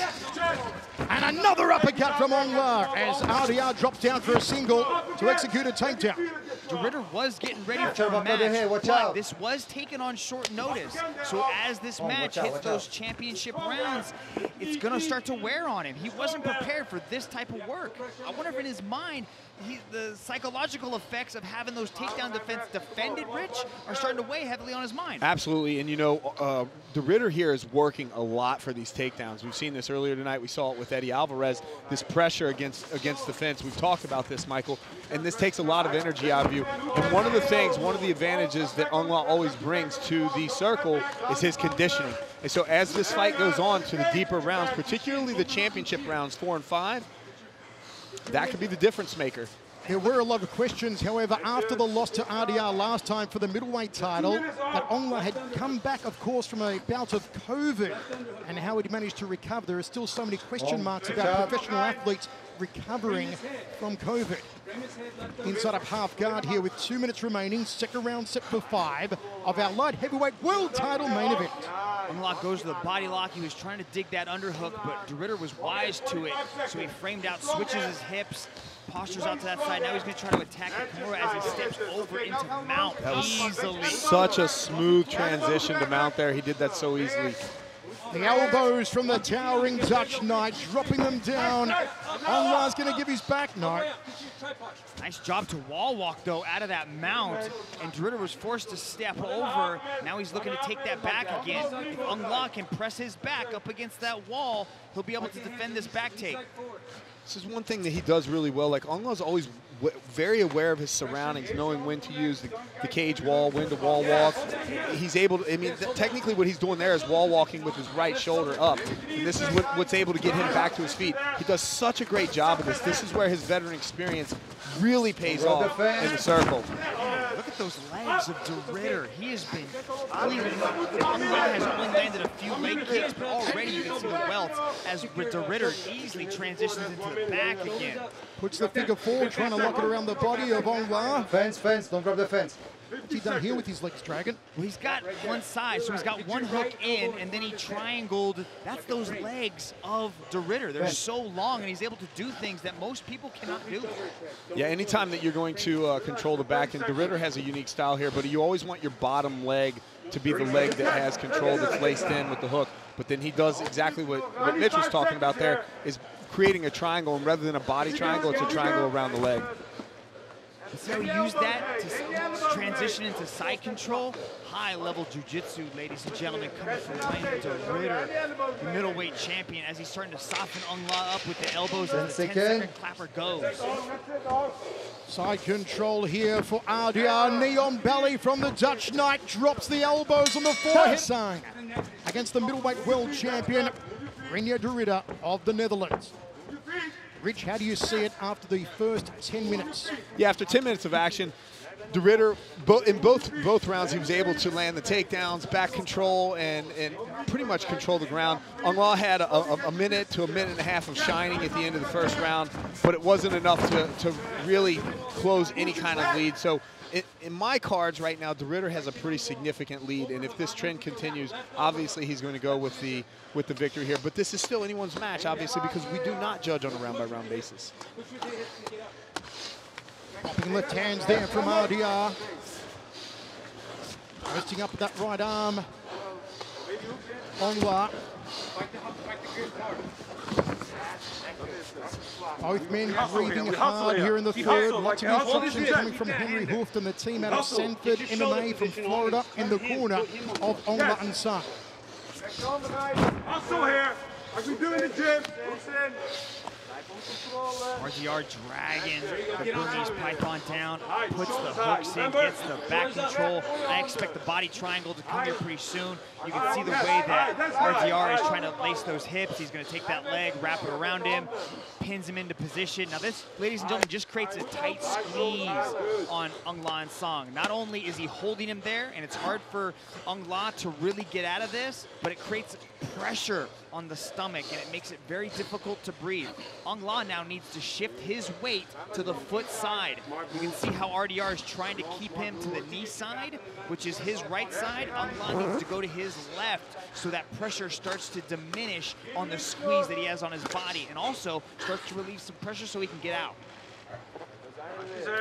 And another uppercut from Aung La as R D R drops down for a single to execute a takedown. De Ridder was getting ready for a match, but this was taken on short notice. So as this match hits those championship rounds, it's going to start to wear on him. He wasn't prepared for this type of work. I wonder if in his mind, He, the psychological effects of having those takedown defense defended, Rich, are starting to weigh heavily on his mind. Absolutely, and you know, uh, De Ridder here is working a lot for these takedowns. We've seen this earlier tonight. We saw it with Eddie Alvarez, this pressure against against the fence. We've talked about this, Michael, and this takes a lot of energy out of you. And one of the things, one of the advantages that Aung La always brings to the circle is his conditioning. And so as this fight goes on to the deeper rounds, particularly the championship rounds four and five, that could be the difference maker. There were a lot of questions, however, after the loss to R D R last time for the middleweight title, that Aung La had come back, of course, from a bout of COVID, and how he'd managed to recover. There are still so many question marks about professional athletes recovering from COVID. Inside up half guard here with two minutes remaining, second round set for five of our light heavyweight world title main event. Aung La goes to the body lock. He was trying to dig that underhook, but de Ridder was wise to it, so he framed out, switches his hips, postures out to that side. Now he's going to try to attack Kimura as he steps over into mount easily. Such a smooth transition to mount there. He did that so easily. The elbows from the towering Dutch Knight, dropping them down. Aung La's going to give his back. No. Nice job to wall walk, though, out of that mount. And de Ridder was forced to step over. Now he's looking to take that back again. If Aung La can press his back up against that wall, he'll be able to defend this back take. This is one thing that he does really well. Like, Aung La's always w very aware of his surroundings, knowing when to use the, the cage wall, when to wall walk. He's able to, I mean, technically what he's doing there is wall walking with his right shoulder up. And this is what, what's able to get him back to his feet. He does such a great job of this. This is where his veteran experience really pays off in the circle. Look at those legs of de Ridder. He has been cleaning up. Aung La has only landed a few leg kicks, but already you can see the welt as de Ridder easily transitions into the back again. Puts the figure forward, trying to lock it around the body of Aung La. Fence, fence, don't grab the fence. What's he done here with his legs, Dragon? Well, he's got one side, so he's got one hook in, and then he triangled. That's those legs of de Ridder. They're so long, and he's able to do things that most people cannot do. Yeah, anytime that you're going to uh, control the back, and de Ridder has a unique style here, but you always want your bottom leg to be the leg that has control, that's laced in with the hook. But then he does exactly what, what Mitch was talking about there, is creating a triangle, and rather than a body triangle, it's a triangle around the leg. So he used that to transition into side control. High-level jiu-jitsu, ladies and gentlemen, coming from Leandro de Ridder, the middleweight champion, as he's starting to soften Aung La up with the elbows as the ten second clapper goes. Side control here for R D R. Knee on belly from the Dutch Knight, drops the elbows on the forehead. Sign against the middleweight world champion, Reinier de Ridder of the Netherlands. Rich, how do you see it after the first ten minutes? Yeah, after ten minutes of action, de Ridder, bo in both both rounds, he was able to land the takedowns, back control, and, and pretty much control the ground. Aung La had a, a, a minute to a minute and a half of shining at the end of the first round, but it wasn't enough to, to really close any kind of lead. So it, in my cards right now, de Ridder has a pretty significant lead, and if this trend continues, obviously he's going to go with the with the victory here. But this is still anyone's match, obviously, because we do not judge on a round-by-round basis. Popping left hands there from R D R. Resting up with that right arm. Aung La. Both men breathing hard here in the third. Lots of instruction coming from Henry Hooft and the team out of Sanford M M A from Florida in the corner of Aung La N Sang. Hustle here, like we do in the gym. R D R dragging the Burmese Python down, puts the hooks in, gets the back control. I expect the body triangle to come here pretty soon. You can see the way that R D R is trying to lace those hips. He's going to take that leg, wrap it around him, pins him into position. Now this, ladies and gentlemen, just creates a tight squeeze on Aung La N Sang. Not only is he holding him there, and it's hard for Aung La to really get out of this, but it creates pressure on the stomach, and it makes it very difficult to breathe. Aung La now needs to shift his weight to the foot side. You can see how R D R is trying to keep him to the knee side, which is his right side. Aung La needs to go to his left, so that pressure starts to diminish on the squeeze that he has on his body, and also starts to relieve some pressure so he can get out.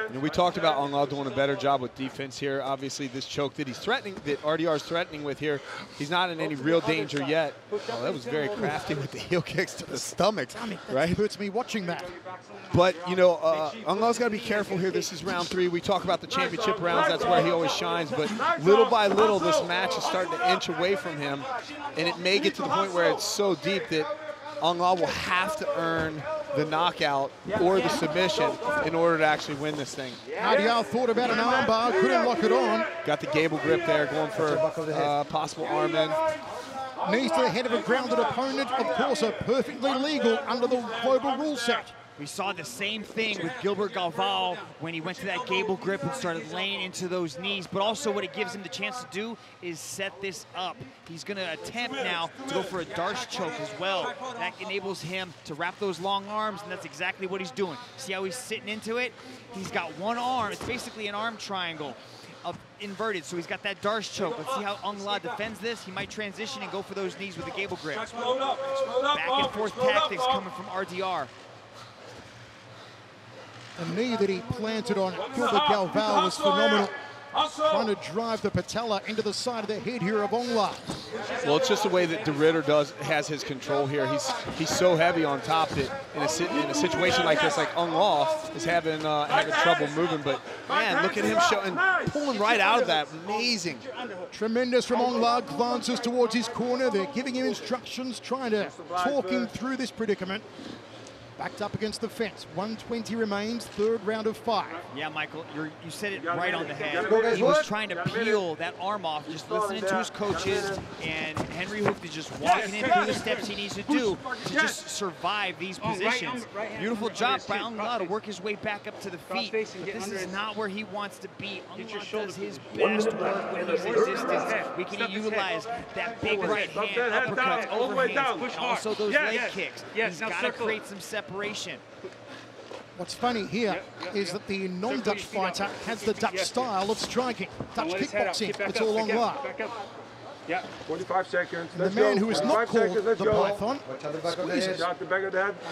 You know, we talked about Aung La doing a better job with defense here. Obviously, this choke that he's threatening, that R D R is threatening with here, he's not in any real danger yet. Oh, that was very crafty with the heel kicks to the stomach, right? It hurts me watching that. But, you know, uh, Aung La's got to be careful here. This is round three. We talk about the championship rounds. That's where he always shines. But little by little, this match is starting to inch away from him. And it may get to the point where it's so deep that Aung La will have to earn the knockout or the submission in order to actually win this thing. R D R thought about an armbar, couldn't lock it on. Got the gable grip there, going for uh, possible arm in. Knees to the head of a grounded opponent, of course, are perfectly legal under the global rule set. We saw the same thing with Gilbert Galvao when he went to that gable grip and started laying into those knees, but also what it gives him the chance to do is set this up. He's gonna attempt now to go for a Darce choke as well. That enables him to wrap those long arms, and that's exactly what he's doing. See how he's sitting into it? He's got one arm, it's basically an arm triangle of inverted, so he's got that Darce choke. Let's see how Aung La defends this. He might transition and go for those knees with the gable grip. Back and forth tactics coming from R D R. The knee that he planted on Gilbert Galvao was phenomenal. Trying to drive the patella into the side of the head here of Aung La. Well, it's just the way that de Ridder does has his control here. He's he's so heavy on top that in a in a situation like this, like Aung La is having uh, having trouble moving. But man, look at him showing, pulling right out of that. Amazing, tremendous from Aung La. Glances towards his corner. They're giving him instructions, trying to talk him through this predicament. Backed up against the fence, one twenty remains, third round of five. Yeah, Michael, you're, you said it right on the head. He was trying to peel that arm off, just listening to his coaches, and Henry Hooft is just walking in through the steps he needs to do to just survive these positions. Beautiful job by Aung La to work his way back up to the feet, but this is not where he wants to be. Aung La does his best work when he's in distance. We can utilize that big right hand, uppercuts, overhands, and also those leg kicks. He's got to create some separation. Separation. What's funny here yep, yep, is yep. that the non-Dutch so fighter has the Dutch yes, style of striking. Dutch oh, kickboxing, it's all on line. Yeah. forty-five seconds, and the man go. who is not called seconds, the go. Python squeezes.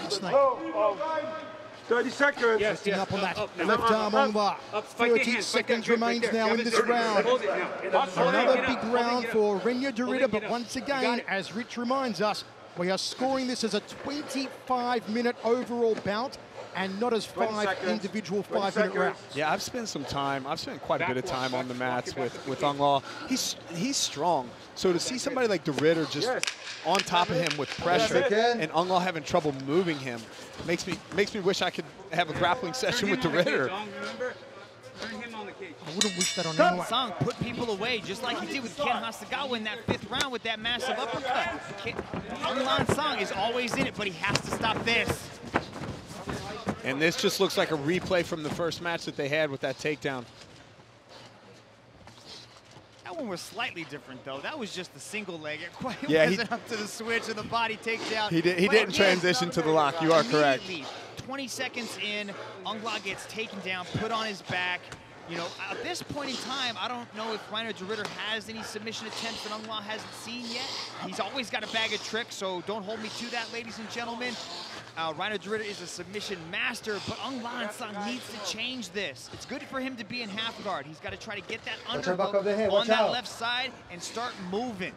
Snake. Oh, oh. thirty seconds. Yes, yes. Up on that up, up, left arm on bar. thirty seconds remains right now in this round. Another big round for Reinier de Ridder, but once again, as Rich reminds us, we are scoring this as a twenty-five minute overall bout and not as five individual five minute rounds. Yeah, I've spent some time, I've spent quite a bit of time on the mats with, with Aung La. He's, he's strong. So to see somebody like de Ridder just on top of him with pressure and Aung La having trouble moving him makes me, makes me wish I could have a grappling session with de Ridder. I wouldn't wish that on anyone. Aung Sang put people away just like he did with Ken Hasegawa in that fifth round with that massive uppercut. Aung La N Sang is always in it, but he has to stop this. And this just looks like a replay from the first match that they had with that takedown. That one was slightly different, though. That was just the single leg. It quite yeah, wasn't he, up to the switch and the body takedown. He, did, he didn't transition to the lock. You are correct. twenty seconds in, Aung La gets taken down, put on his back. You know, at this point in time, I don't know if Reinier de Ridder has any submission attempts that Aung La hasn't seen yet. He's always got a bag of tricks, so don't hold me to that, ladies and gentlemen. Uh, Reinier de Ridder is a submission master, but Aung La N Sang needs to change this. It's good for him to be in half guard. He's got to try to get that underhook on that left side and start moving.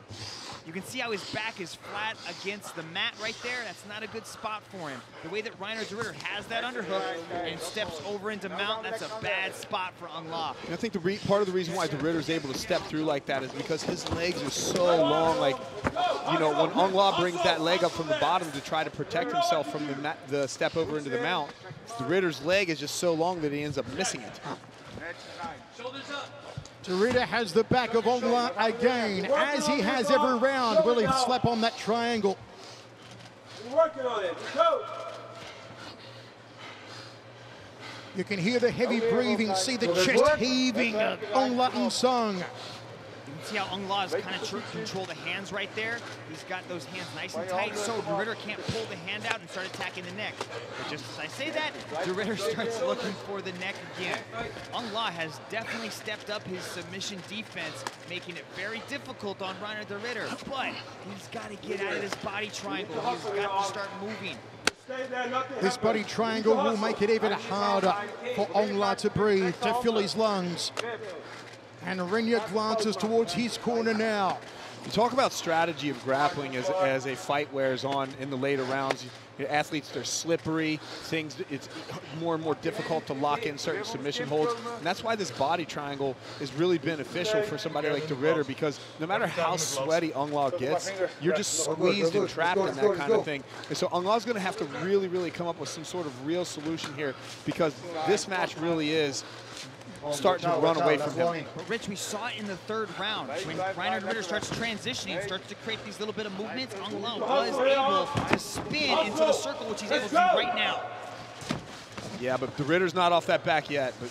You can see how his back is flat against the mat right there. That's not a good spot for him. The way that Reinier de Ridder has that underhook and steps over into mount, that's a bad spot for Aung La. And I think the re part of the reason why de Ridder is able to step through like that is because his legs are so long. Like, you know, when Aung La brings that leg up from the bottom to try to protect himself from the, mat, the step over into the mount, de Ridder's leg is just so long that he ends up missing it. Shoulders up. De Ridder has the back of Aung La again, as he has every round. Will he slap on that triangle? We're working on it. Go. You can hear the heavy breathing, see the chest heaving of Aung La N Sang. You can see how Aung La is kind of control the hands right there. He's got those hands nice and tight, so de Ridder can't pull the hand out and start attacking the neck. But just as I say that, de Ridder starts looking for the neck again. Aung La has definitely stepped up his submission defense, making it very difficult on Reinier de Ridder. But he's got to get out of this body triangle. He's got to start moving. This body triangle will make it even harder for Aung La to breathe, to fill his lungs. And Reinier glances towards his corner now. You talk about strategy of grappling as, as a fight wears on in the later rounds. You, you know, athletes, they're slippery. Things, it's more and more difficult to lock in certain submission holds. And that's why this body triangle is really beneficial for somebody like de Ridder, because no matter how sweaty Aung La gets, you're just squeezed and trapped in that kind of thing. And so Aung La's going to have to really, really come up with some sort of real solution here, because this match really is starting to run away from him. But Rich, we saw it in the third round. When Reinier de Ridder starts transitioning, starts to create these little bit of movements, Aung La was able to spin into the circle, which he's able to do right now. Yeah, but the Ridder's not off that back yet. But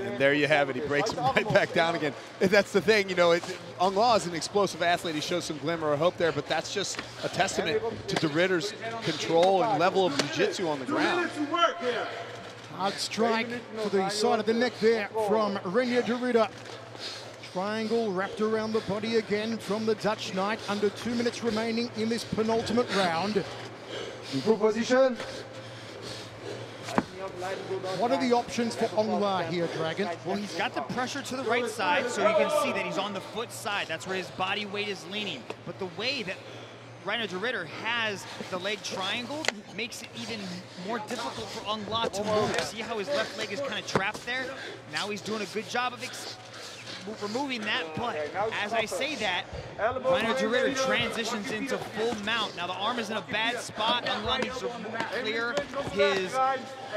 and there you have it. He breaks him right back down again. And that's the thing, you know, it, Aung La is an explosive athlete. He shows some glimmer of hope there, but that's just a testament to the Ridder's control and level of jiu-jitsu on the ground. Hard strike to the side of the neck there from Reinier de Ridder. Triangle wrapped around the body again from the Dutch Knight. Under two minutes remaining in this penultimate round. Good position. What are the options for Aung La here, Dragon? Well, he's got the pressure to the right side, so you can see that he's on the foot side. That's where his body weight is leaning. But the way that Reinier de Ridder has the leg triangle makes it even more difficult for Aung La to move. See how his left leg is kind of trapped there? Now he's doing a good job of removing that, but as I say that, Reinier de Ridder transitions into full mount. Now the arm is in a bad spot. Aung La needs to clear his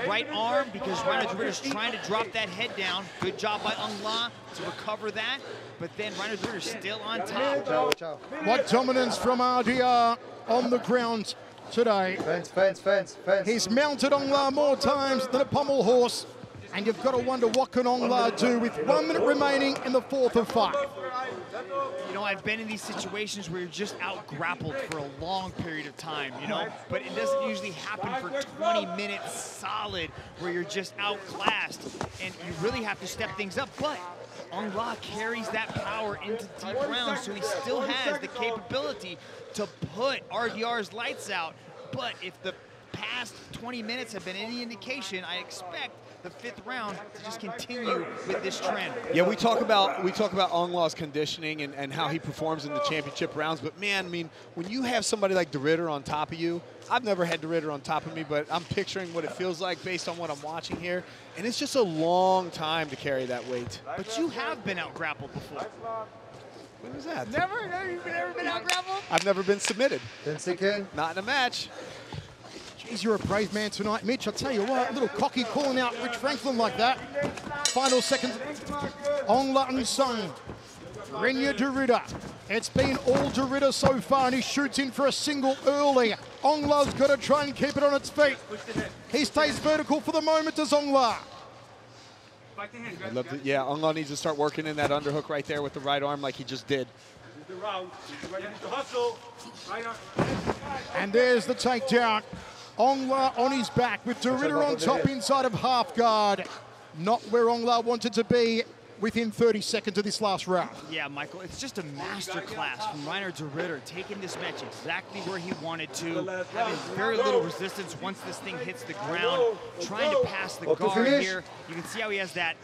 right arm because Reinier de Ridder is trying to drop that head down. Good job by Aung La to recover that, but then Reinier de Ridder is still on top. What dominance from R D R on the ground today. Fence, fence, fence, fence. He's mounted Aung La more times than a pommel horse. And you've got to wonder what can Aung La do with one minute remaining in the fourth of five. You know, I've been in these situations where you're just out-grappled for a long period of time, you know, but it doesn't usually happen for twenty minutes solid where you're just outclassed and you really have to step things up. But Aung La carries that power into deep rounds, so he still has the capability to put R D R's lights out. But if the past twenty minutes have been any indication, I expect the fifth round to just continue with this trend. Yeah, we talk about we talk about Aung La's conditioning and, and how he performs in the championship rounds, but man, I mean, when you have somebody like de Ridder on top of you, I've never had de Ridder on top of me, but I'm picturing what it feels like based on what I'm watching here, and it's just a long time to carry that weight. But you have been out-grappled before. When was that? Never? Never, you've never been out-grappled? I've never been submitted. ten seconds. Not in a match. Jeez, you're a brave man tonight, Mitch. I'll tell you what, a little cocky calling out Rich Franklin like that. Final seconds. Aung La N Sang, Reinier de Ridder. It's been all de Ridder so far, and he shoots in for a single early. Aung La's got to try and keep it on its feet. He stays vertical for the moment, does Aung La. I love to, yeah, Aung La needs to start working in that underhook right there with the right arm like he just did. And there's the takedown. Aung La on his back with de Ridder on top inside of half guard. Not where Aung La wanted to be within thirty seconds of this last round. Yeah, Michael, it's just a masterclass from Reinier de Ridder, taking this match exactly where he wanted to, having very little resistance once this thing hits the ground, trying to pass the guard here. You can see how he has that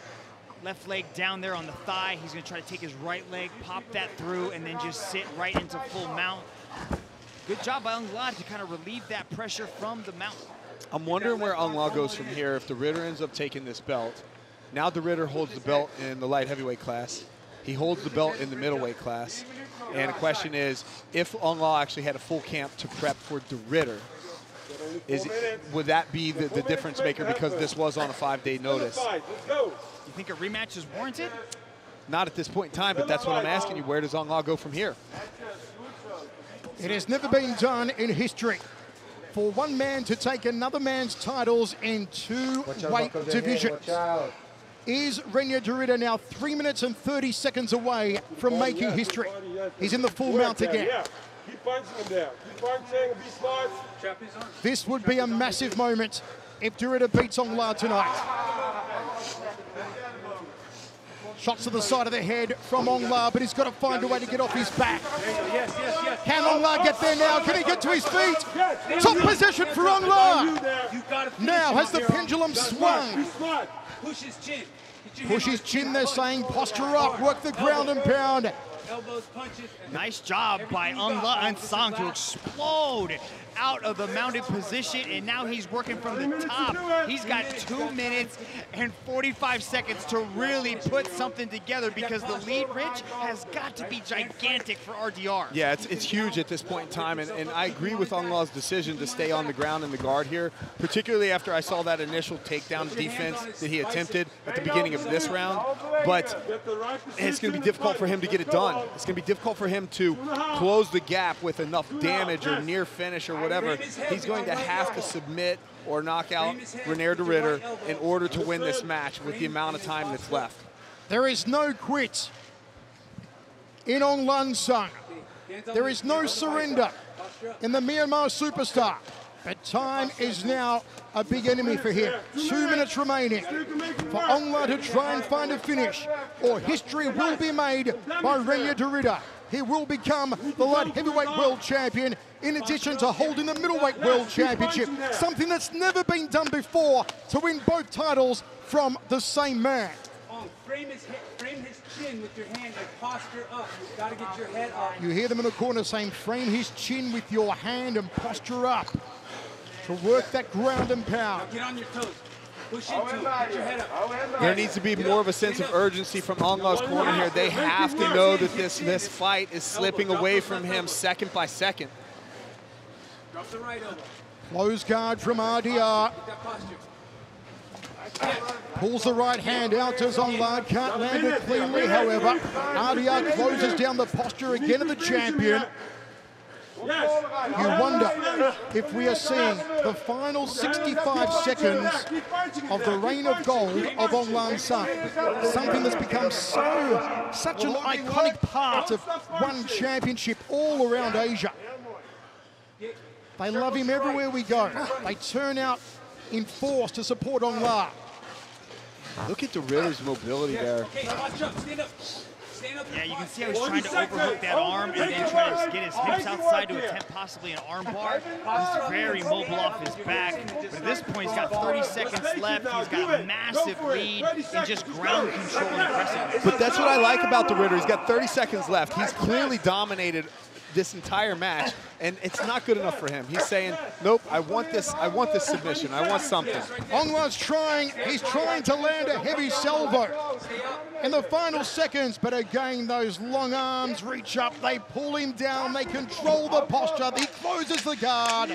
left leg down there on the thigh. He's going to try to take his right leg, pop that through, and then just sit right into full mount. Good job by Aung La to kind of relieve that pressure from the mount. I'm wondering where Aung La goes from here if de Ridder ends up taking this belt. Now de Ridder holds the belt in the light heavyweight class. He holds the belt in the middleweight class. And the question is, if Aung La actually had a full camp to prep for de Ridder, is it, would that be the, the difference maker because this was on a five-day notice? You think a rematch is warranted? Not at this point in time, but that's what I'm asking you. Where does Aung La go from here? It has never been done in history for one man to take another man's titles in two weight divisions. Is Reinier de Ridder now three minutes and thirty seconds away from making history? He's in the full mount again. This would be a massive moment if de Ridder beats Aung La tonight. Shots to the side of the head from Aung La, but he's got to find a way to get off his back. Yes, yes, yes. Can Aung La get there now? Can he get to his feet? Yes, top position for Aung La. Now has the pendulum swung. Push his chin. Push his chin, they're saying. Posture up, work the ground and pound. Elbows, punches. Nice job by Aung La N Sang to explode out of the mounted position, and now he's working from the top. He's got two minutes and forty-five seconds to really put something together because the lead, Rich, has got to be gigantic for R D R. Yeah, it's, it's huge at this point in time, and, and I agree with Aung La's decision to stay on the ground in the guard here, particularly after I saw that initial takedown defense that he attempted at the beginning of this round, but it's going to be difficult for him to get it done. It's going to be difficult for him to close the gap with enough damage or near finish or whatever whatever, he's going to have to submit or knock out Reinier de Ridder in order to win this match with the amount of time that's left. There is no quit in Aung La N Sang. There is no surrender in the Myanmar superstar. But time is now a big enemy for him. Two minutes remaining for Aung La to try and find a finish, or history will be made by Reinier de Ridder. He will become the light heavyweight world champion, in addition to holding the middleweight world championship, something that's never been done before, to win both titles from the same man. Frame his, frame his chin with your hand, like posture up. You've got to get your head up. You hear them in the corner saying, frame his chin with your hand and posture up to work that ground and pound. Now get on your toes. Push into it. Get your head up. There needs to be more of a sense of urgency from Aung La's corner here. They have to know that this, this fight is slipping away from him second by second. Drop the right elbow. Close guard from R D R. Get that posture. Pulls the right hand out to Aung La, can't land it cleanly, however. R D R closes down the posture again of the champion. You wonder if we are seeing the final sixty-five seconds of the reign of gold of Aung La N Sang. Something that's become so, such an iconic part of ONE Championship all around Asia. They love him everywhere we go. They turn out in force to support Aung La. Look at the Ridder's mobility there. Okay, watch up, stand up. Stand up. Yeah, you can see how he's trying to overhook that arm and then trying to get his hips outside to attempt possibly an arm bar. He's very mobile off his back. But at this point, he's got thirty seconds left. He's got a massive lead and just ground control and aggressiveness. But that's what I like about the Ridder. He's got thirty seconds left. He's clearly dominated this entire match, and it's not good enough for him. He's saying, nope, I want this, I want this submission, I want something. Aung La's trying, he's trying to land a heavy salvo in the final seconds, but again, those long arms reach up, they pull him down, they control the posture, he closes the guard.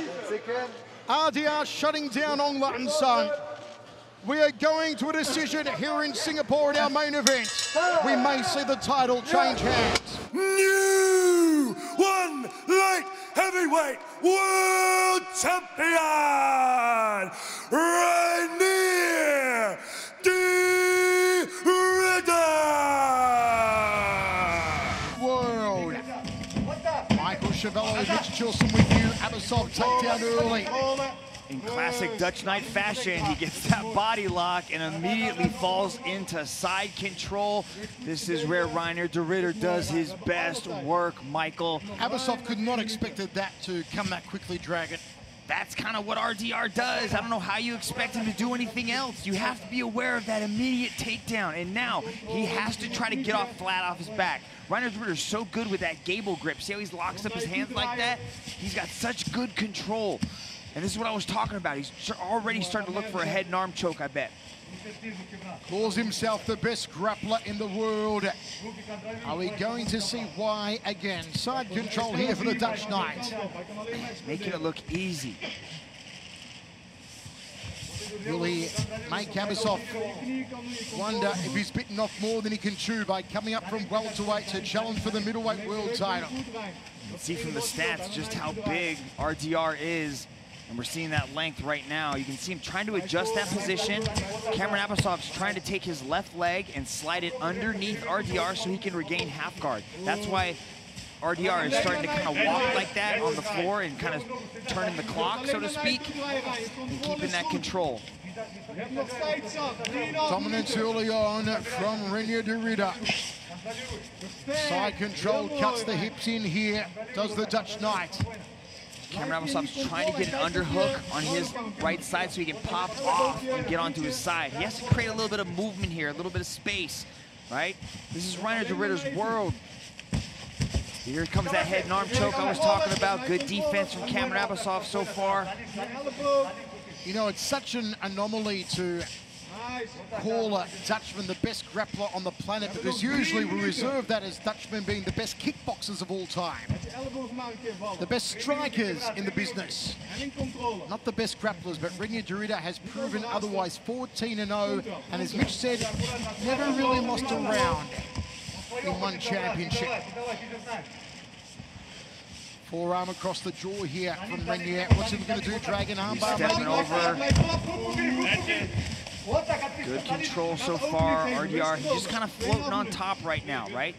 R D R shutting down Aung La N Sang. We are going to a decision here in Singapore in our main event. We may see the title change hands. New ONE Light Heavyweight World Champion, Reinier de Ridder! World. Michael Cervello, Mitch Chilson with you. Abbasov takedown early. In classic Dutch Knight fashion, he gets that body lock and immediately falls into side control. This is where Reinier de Ridder does his best work, Michael. Abbasov could not expect that to come that quickly, Dragon. That's kind of what R D R does. I don't know how you expect him to do anything else. You have to be aware of that immediate takedown. And now he has to try to get off flat off his back. Reinier de Ridder is so good with that gable grip. See how he locks up his hands like that? He's got such good control. And this is what I was talking about. He's already starting to look for a head and arm choke, I bet. Calls himself the best grappler in the world. Are we going to see why again? Side control here for the Dutch Knight. Making it look easy. Will he make Abbasov wonder if he's bitten off more than he can chew by coming up from welterweight to challenge for the middleweight world title? You can see from the stats just how big R D R is. And we're seeing that length right now. You can see him trying to adjust that position. Kamran Abbasov's trying to take his left leg and slide it underneath R D R so he can regain half guard. That's why R D R is starting to kind of walk like that on the floor and kind of turning the clock, so to speak, and keeping that control. Dominance early on from Reinier de Ridder. Side control, cuts the hips in here, does the Dutch Knight. Kamran Abbasov's trying to get an underhook on his right side so he can pop off and get onto his side. He has to create a little bit of movement here, a little bit of space, right? This is Reinier de Ridder's world. Here comes that head and arm choke I was talking about. Good defense from Kamran Abbasov so far. You know, it's such an anomaly to call a Dutchman the best grappler on the planet, because usually we reserve that as Dutchmen being the best kickboxers of all time, the best strikers in the business, not the best grapplers. But Reinier de Ridder has proven otherwise, fourteen and oh, and as Mitch said, never really lost a round in ONE Championship. Forearm across the jaw here from Reinier. What's he going to do? Dragon armbar. Stepping over. Good control so far. R D R, he's just kind of floating on top right now, right?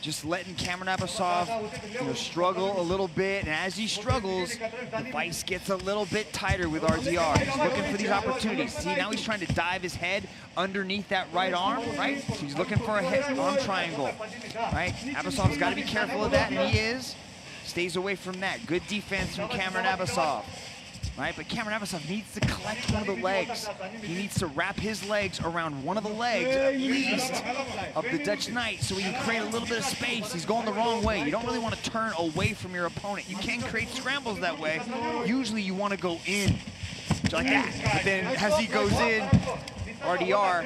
Just letting Kamran Abbasov, you know, struggle a little bit. And as he struggles, the vice gets a little bit tighter with R D R. He's looking for these opportunities. See, now he's trying to dive his head underneath that right arm, right? So he's looking for a head arm triangle, right? Abbasov's got to be careful of that, and he is. Stays away from that. Good defense from Kamran Abbasov. Right, but Kamran Abbasov needs to collect one of the legs. He needs to wrap his legs around one of the legs, at least, of the Dutch Knight, so he can create a little bit of space. He's going the wrong way. You don't really want to turn away from your opponent. You can create scrambles that way. Usually you want to go in, like that. But then as he goes in, R D R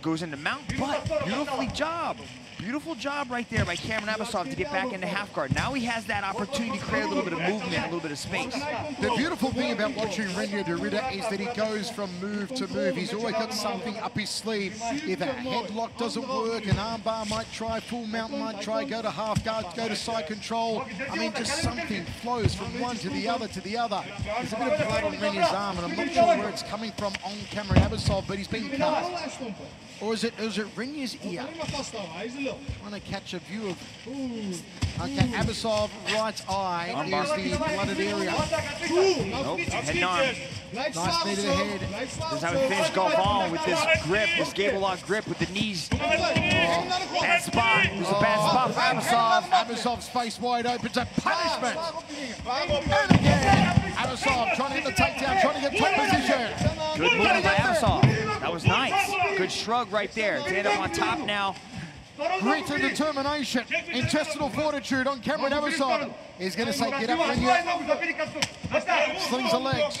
goes into mount, but beautifully job. Beautiful job right there by Kamran Abbasov to get back into half guard. Now he has that opportunity to create a little bit of movement, a little bit of space. The beautiful thing about watching Reinier de Ridder is that he goes from move to move. He's always got something up his sleeve. If a headlock doesn't work, an armbar might try, full mount might try, go to half guard, go to side control. I mean, just something flows from one to the other to the other. There's a bit of blood on Renier's arm, and I'm not sure where it's coming from on Kamran Abbasov, but he's been cut. Or is it, is it Renier's ear? Trying to catch a view of. Okay, Abbasov, right eye is the blooded area. Nope, head and arm. Nice knee to the head. This is how he finished Galvao with this grip, this gable lock grip with the knees. Oh. Bad spot. There's oh. a bad spot for Abbasov. Abbasov's face wide open to punishment. And again, Abbasov trying to get the takedown, trying to get top position. Good move by Abbasov. That was nice. Good shrug right there. They end up on top now. Grit and determination, intestinal fortitude on Kamran Abbasov. He's going to say, get up, Reinier. Slings the legs.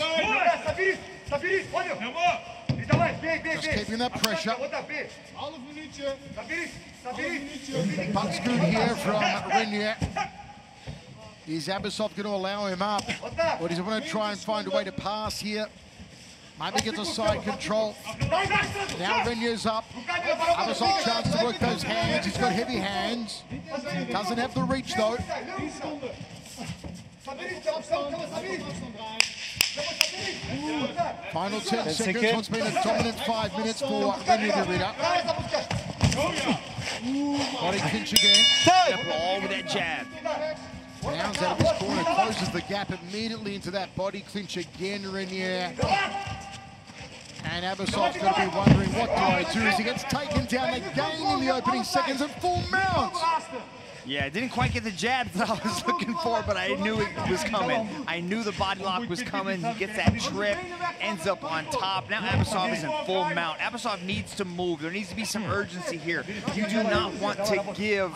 Just keeping that pressure. Butt's good here from Reinier. Is Abbasov going to allow him up? Or does he want to try and find a way to pass here? Maybe gets a side control. Now Renier's up. Abbasov chance to work those hands. He's got heavy hands. Doesn't have the reach though. Final ten seconds. What's been a dominant five minutes for Reinier de Ridder. Body pinch again. All with that jab. Rounds out of his corner, closes the gap immediately into that body clinch again, Reinier. And Abbasov's going to be wondering, what do I do? As he gets taken down again in the opening seconds and full mount. Yeah, I didn't quite get the jab that I was looking for, but I knew it was coming. I knew the body lock was coming. He gets that trip, ends up on top. Now Abbasov is in full mount. Abbasov needs to move. There needs to be some urgency here. You do not want to give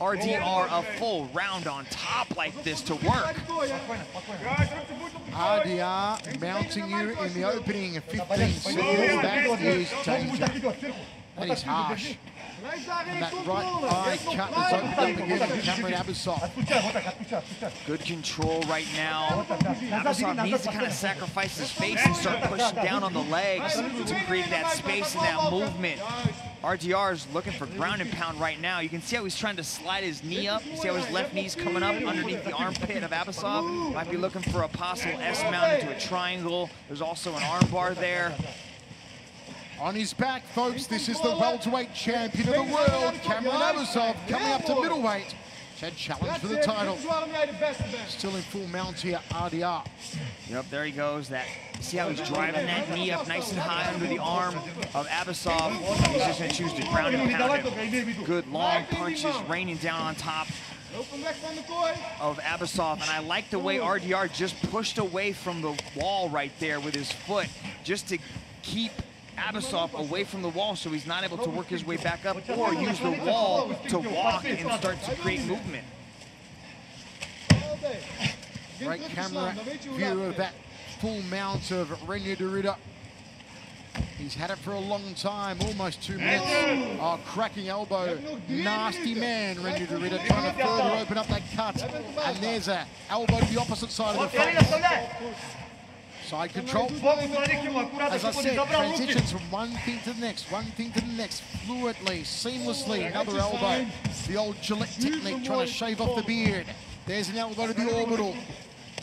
R D R a full round on top like this to work. R D R mounting you in the opening fifteen seconds. That is danger. That is harsh. And that right eye cut is opened up again to Kamran Abbasov. Good control right now. Abbasov needs to kind of sacrifice his face and start pushing down on the legs to create that space and that movement. R D R is looking for ground and pound right now. You can see how he's trying to slide his knee up. You see how his left knee's coming up underneath the armpit of Abbasov. Might be looking for a possible S mount into a triangle. There's also an arm bar there. On his back, folks, this is the welterweight champion of the world, Kamran Abbasov, coming up to middleweight. Chad challenge for the title. Still in full mount here, R D R. Yep, there he goes. That, see how he's driving that knee up nice and high under the arm of Abbasov. He's just going to choose to ground and pound him. Good long punches raining down on top of Abbasov, and I like the way R D R just pushed away from the wall right there with his foot just to keep Abbasov away from the wall so he's not able to work his way back up or use the wall to walk and start to create movement. Great camera view of that full mount of Reinier de Ridder. He's had it for a long time, almost two minutes. Oh, cracking elbow. Nasty man, Reinier de Ridder, trying to further open up that cut. And there's an elbow to the opposite side of the face. Side control. As I said, transitions from one thing to the next, one thing to the next, fluidly, seamlessly. Another elbow. The old Gillette technique, trying to shave off the beard. Dancing out with under the orbital.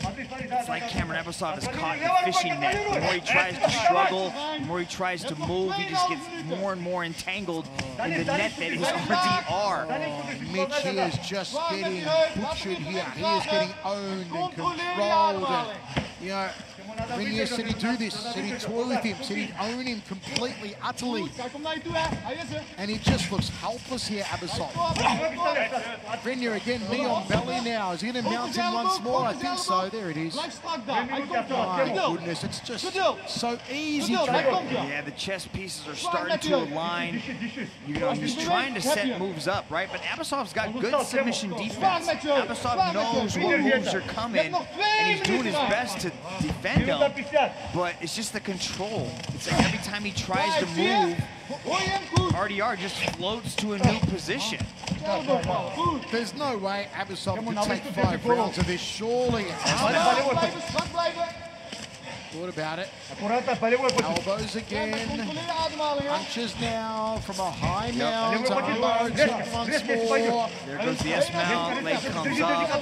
It's like Kamran Abbasov is caught in the fishing net. The more he tries to struggle, the more he tries to move, he just gets more and more entangled in the net that is already are. Oh, Mitch, he is just getting butchered here. He is getting owned and controlled. And, you know, Reinier said he'd do this, said he'd toy with him, said he'd own him completely, utterly. And he just looks helpless here, Abbasov. Reinier again, knee on belly now. Is he going to mount him once more? I think so. There it is. Oh, goodness, it's just so easy. Yeah, the chess pieces are starting to align. You know, he's trying to set moves up, right? But Abbasov's got good submission defense. Abbasov knows what moves are coming, and he's doing his best to defend him, but it's just the control. It's like every time he tries to move, R D R just floats to a new position. There's no way Abbasov can take five rounds of this, surely. Thought about it. Elbows again. Punches now from a high mount. There goes the S mount. Leg comes up.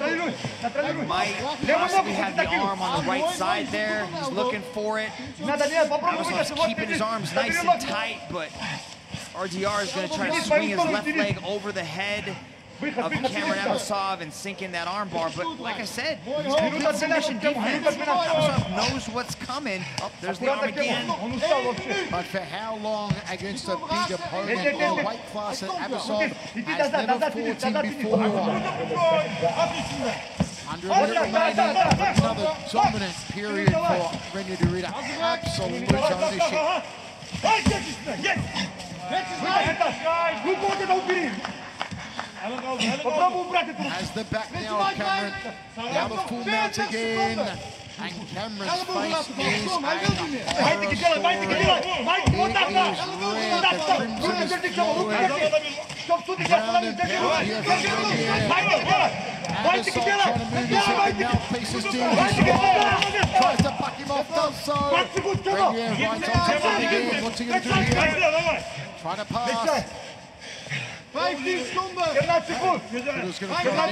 Might possibly have the arm on the right side there. He's looking for it. Abbasov's keeping his arms nice and tight, but R D R is going to try to swing his left leg over the head of Kamran Abbasov and sinking that armbar, but like I said, he's complete submission defense. Abbasov knows what's coming. Oh, there's the arm again. But for how long against a big opponent or weight class that Abbasov has never fought him before? Under what it remained, another dominant period for Reinier de Ridder. Absolute ownership. Has the back now of Kamran. Now the full mount again. And Kamran's face is a horror story. Brown and down here from Reinier. Abbasov trying to move his head, the mouthpiece is doing his job. Tries to buck him off, does so. Reinier right on top of the game. What's he going to do here? Trying to pass. Ridder's going to try to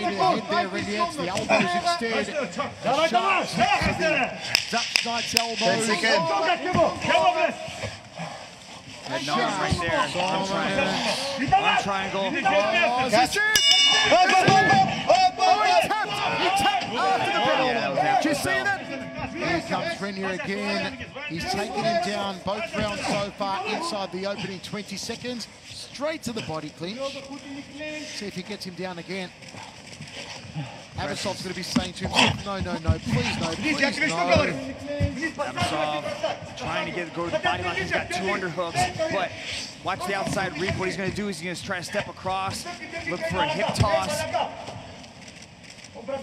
hit there, Ridder's the elbows instead. The sharp side there. Dutch Knight's elbows. Good knock right there. Arm triangle. Arm triangle. Oh, he tapped. He tapped after the penalty. Did you see that? Here comes Reinier again. He's taken him down both rounds so far inside the opening twenty seconds. Straight to the body clinch. See if he gets him down again. Abbasov's going to be saying to himself, no, no, no, please no, please no. Abbasov trying to get go to the body line. He's got two underhooks, but watch the outside reap. What he's going to do is he's going to try to step across, look for a hip toss.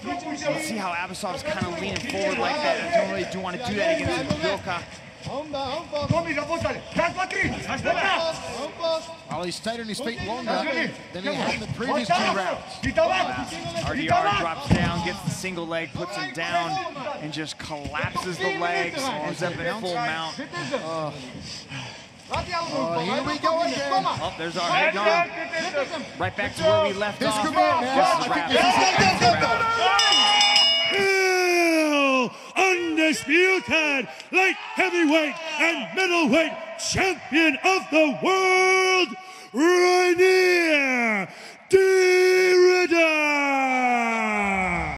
Let's see how Abbasov's kind of leaning forward like that. I don't really do want to do that against Vilka. Well, he stayed on his feet longer than he had in the previous two rounds. R D R drops down, gets the single leg, puts him down, and just collapses the legs, ends up in full mount. Oh. Oh, here we go again. Oh, there's our head on. Right back to where we left this off. This is wrapped. Undisputed light heavyweight and middleweight champion of the world, Reinier de Ridder.